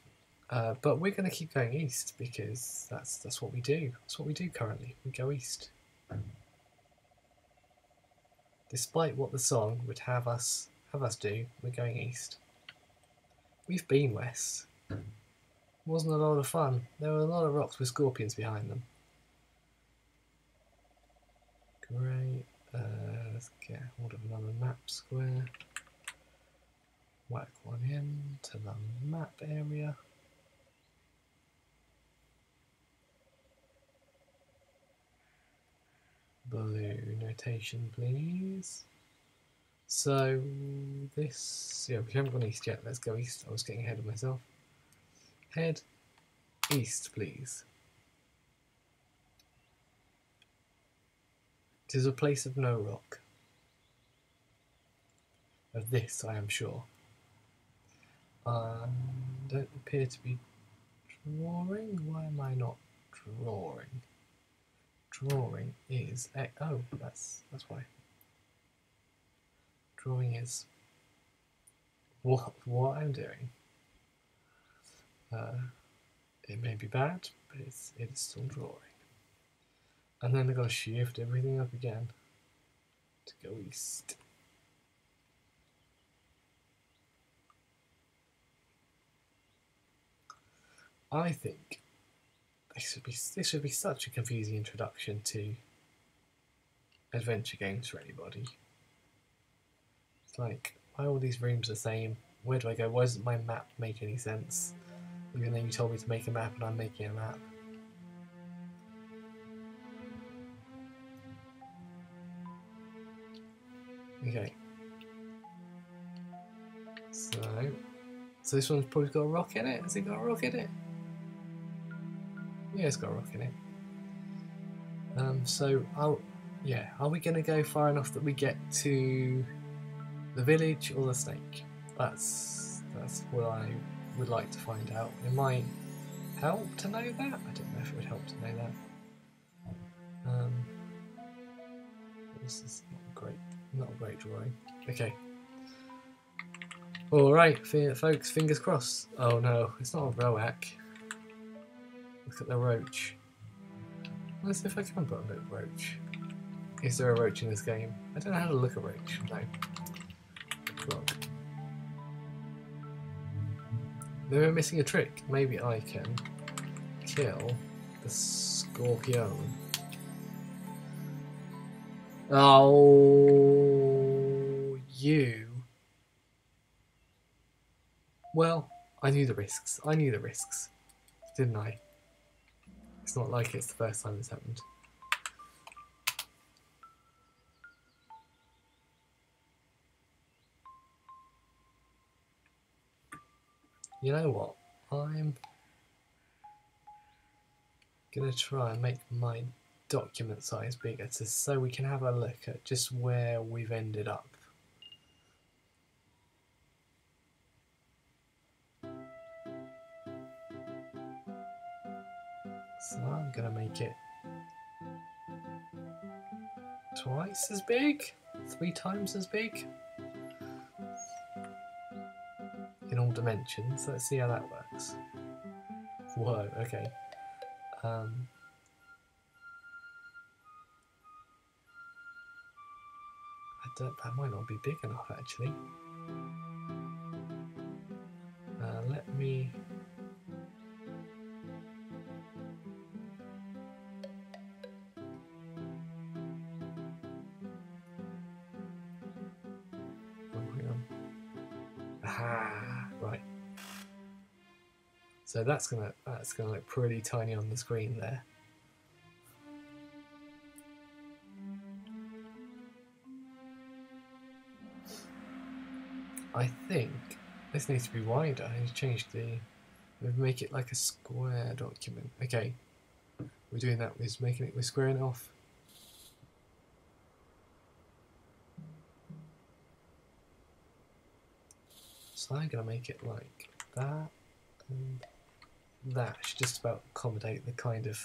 But we're going to keep going east because that's what we do. That's what we do currently. We go east. Despite what the song would have us do, we're going east. We've been west. It wasn't a lot of fun. There were a lot of rocks with scorpions behind them. Great. Let's get hold of another map square. Whack one in to the map area. Blue notation, please. So this, yeah, we haven't gone east yet. Let's go east. I was getting ahead of myself. Head east, please. It is a place of no rock. Of this, I am sure. I don't appear to be drawing. Why am I not drawing? Drawing is oh, that's why. Drawing is what I'm doing. It may be bad, but it's still drawing. And then I've got to shift everything up again to go east. I think this should be such a confusing introduction to adventure games for anybody. It's like, why are all these rooms the same? Where do I go? Why doesn't my map make any sense? Even though you told me to make a map and I'm making a map. Okay. So this one's probably got a rock in it? Has it got a rock in it? Yeah, it's got a rock in it. Are we going to go far enough that we get to the village or the snake? That's what I would like to find out. It might help to know that? I don't know if it would help to know that. This is not a great drawing. Okay. Alright, folks, fingers crossed. Oh no, it's not a roach. Look at the roach. Let's see if I can put a bit of roach. Is there a roach in this game? I don't know how to look at roach. No. Rock. They were missing a trick. Maybe I can kill the scorpion. Oh, you. Well, I knew the risks, didn't I? It's not like it's the first time it's happened. You know what? I'm gonna try and make my document size bigger so we can have a look at just where we've ended up. So I'm going to make it twice as big, 3 times as big. in all dimensions. Let's see how that works. Whoa, okay. That might not be big enough, actually. Let me... So that's gonna look pretty tiny on the screen there. I think this needs to be wider. I need to change the, maybe make it like a square document. Okay, we're doing that. We're making it. We're squaring it off. So I'm gonna make it like that. And that should just about accommodate the kind of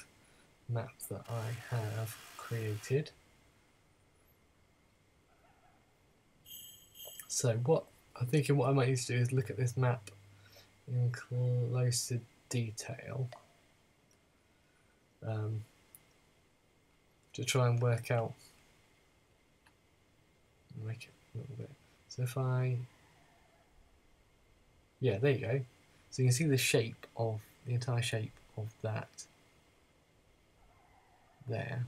map that I have created. So what I'm thinking, what I might need to do is look at this map in closer detail to try and work out, make it a little bit. So if I, yeah, there you go. So you can see the shape of, the entire shape of that there.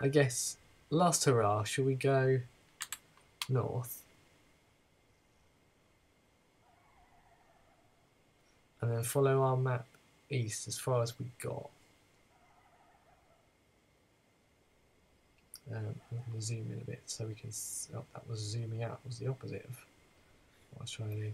I guess, last hurrah, shall we go north? And then follow our map east as far as we got. I'm going to zoom in a bit so we can, oh, that was zooming out, was the opposite of what I was trying to do.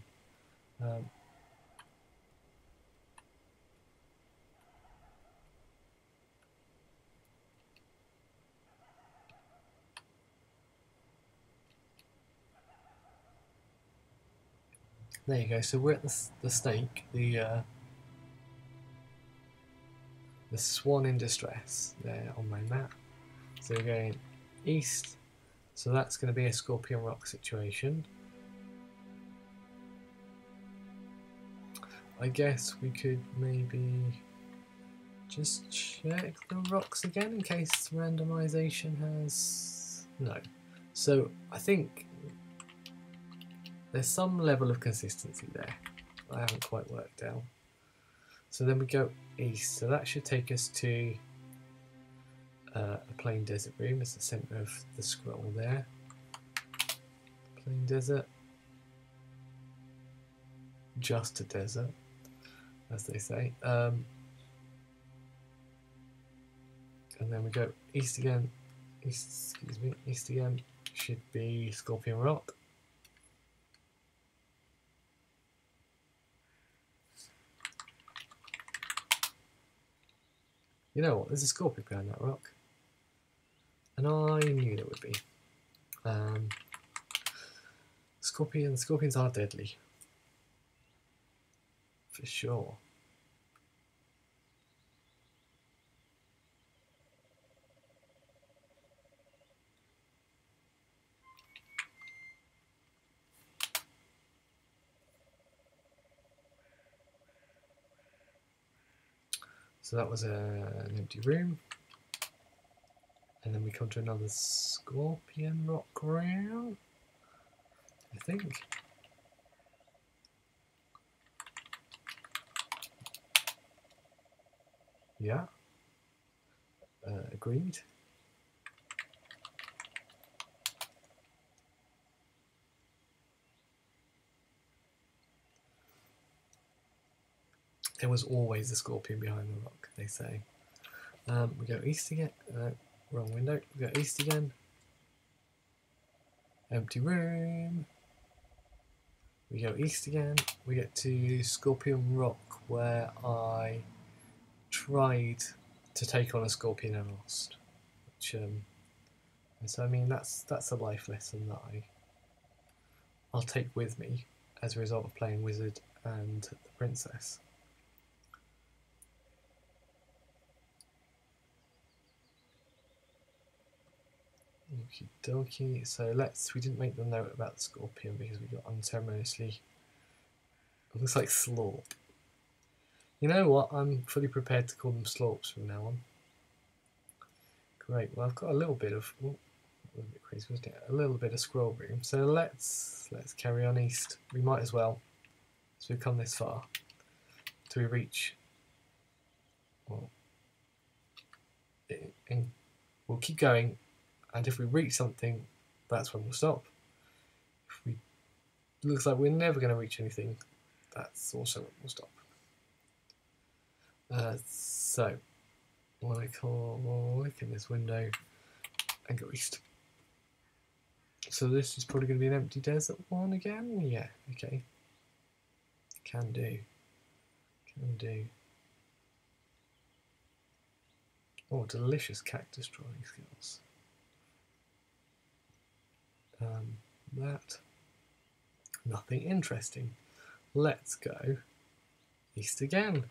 There you go. So we're at the snake, the swan in distress there on my map. So we're going east. So that's going to be a scorpion rock situation. I guess we could maybe just check the rocks again in case randomization has no. So I think there's some level of consistency there that I haven't quite worked out. So then we go east, so that should take us to a plain desert room. It's the centre of the scroll there. Plain desert. Just a desert, as they say. And then we go east again. East, excuse me, east again should be Scorpion Rock. You know what, there's a scorpion behind that rock. And I knew there would be. Scorpions are deadly. For sure. So that was an empty room, and then we come to another scorpion rock room, I think. Yeah, agreed. There was always a scorpion behind the rock, they say. We go east again. Wrong window. We go east again. Empty room. We go east again. We get to Scorpion Rock, where I tried to take on a scorpion and lost. Which, so I mean, that's a life lesson that I'll take with me as a result of playing Wizard and the Princess. Okie dokie, so we didn't make the note about the scorpion because we got unceremoniously It looks like Slorp. You know what? I'm fully prepared to call them Slorps from now on. Great. Well, I've got a little bit of a bit crazy, wasn't it? A little bit of scroll room. So let's carry on east. We might as well. So we've come this far. Till we reach. Well, we'll keep going, and if we reach something, that's when we'll stop. If we looks like we're never going to reach anything, that's also when we'll stop. So I'm going to click in this window and go east. So this is probably going to be an empty desert one again. Yeah, okay. Can do. Can do. Oh, delicious cactus drawing skills. Nothing interesting. Let's go east again.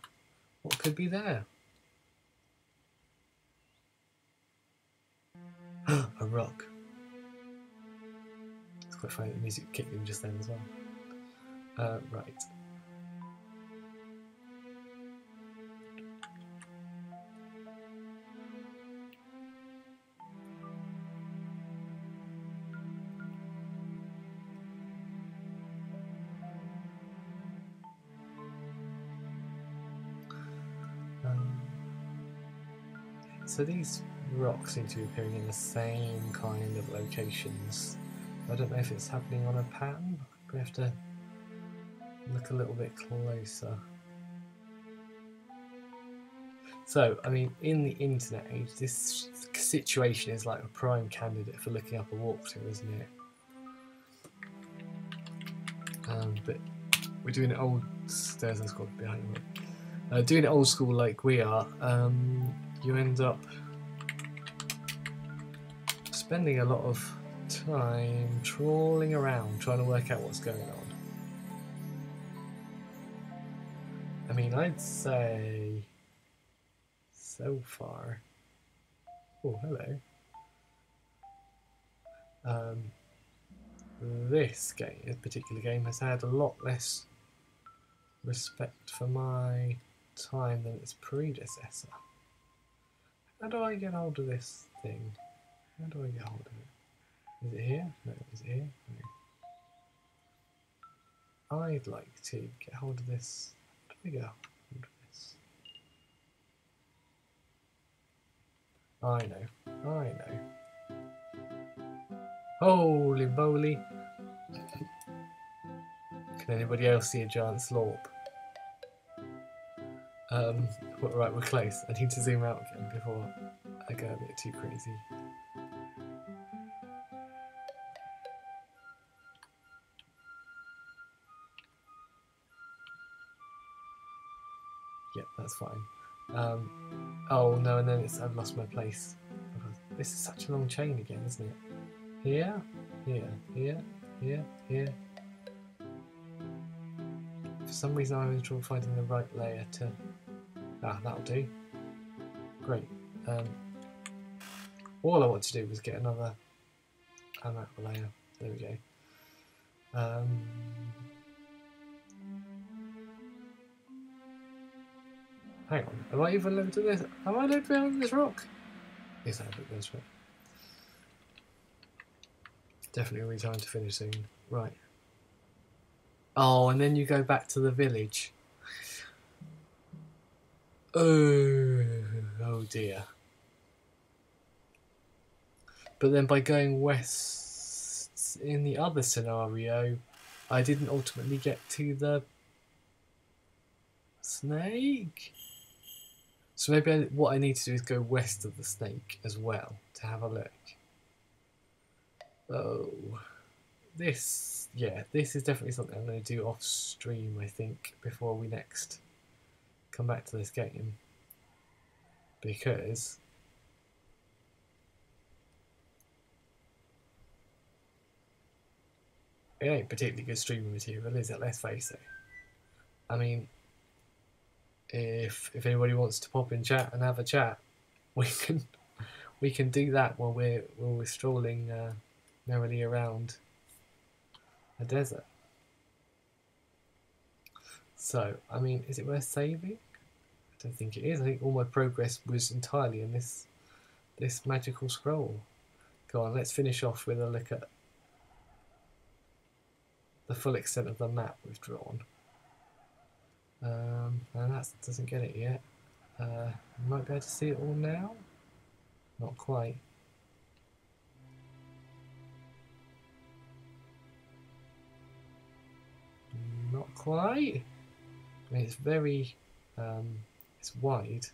What could be there? A rock. It's quite funny that the music kicked in just then as well. Right. So these rocks seem to be appearing in the same kind of locations. I don't know if it's happening on a pattern. We have to look a little bit closer. So, I mean, in the internet age, this situation is like a prime candidate for looking up a walkthrough, isn't it? But we're doing it old. There's a squad behind me. Doing it old school like we are. You end up spending a lot of time trawling around trying to work out what's going on. I mean, I'd say so far. Oh, hello. This particular game has had a lot less respect for my time than its predecessor. How do I get hold of this thing? How do I get hold of it? Is it here? No, is it here? No. I'd like to get hold of this. How do I get hold of this? I know. I know. Holy moly! Can anybody else see a giant slorp? Right, we're close. I need to zoom out again before I go a bit too crazy. Yep, that's fine. Oh no, and then I've lost my place. This is such a long chain again, isn't it? Here, here, here, here, here. For some reason I'm in trouble finding the right layer to... Ah, that'll do. Great. All I want to do was get another amber layer. There we go. Hang on. Am I even allowed to this? Am I allowed to be on this rock? Yes, I'm on this rock. Definitely going to be time to finish soon. Right. Oh, and then you go back to the village. Oh dear. But then by going west in the other scenario, I didn't ultimately get to the snake. So maybe what I need to do is go west of the snake as well to have a look. Oh, this is definitely something I'm going to do off stream, I think, before we next come back to this game, because it ain't particularly good streaming material, is it? Let's face it. I mean, if anybody wants to pop in chat and have a chat, we can do that while we're strolling merrily around a desert. So, I mean, is it worth saving? I don't think it is. I think all my progress was entirely in this magical scroll. Go on, let's finish off with a look at the full extent of the map we've drawn. And that doesn't get it yet. Might be able to see it all now? Not quite. Not quite. I mean, it's very, it's wide.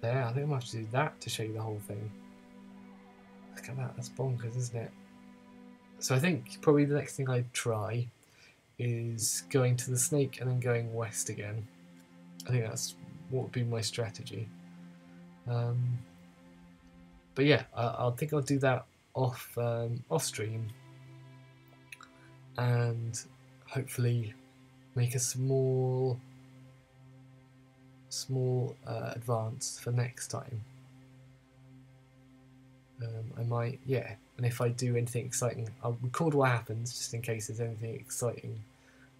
There, I think I might have to do that to show you the whole thing. Look at that, that's bonkers, isn't it? So I think probably the next thing I'd try is going to the snake and then going west again. I think that's what would be my strategy. But yeah, I think I'll do that off stream and hopefully make a small advance for next time. I might, yeah, and if I do anything exciting, I'll record what happens just in case there's anything exciting,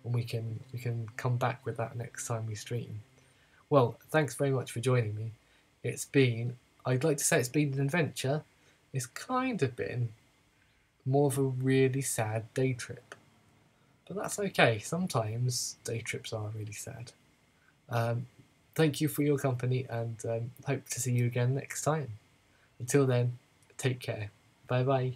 and we can come back with that next time we stream. Well, thanks very much for joining me. It's been, I'd like to say it's been an adventure. It's kind of been more of a really sad day trip, but that's okay. Sometimes day trips are really sad. Thank you for your company, and hope to see you again next time. Until then, take care. Bye bye.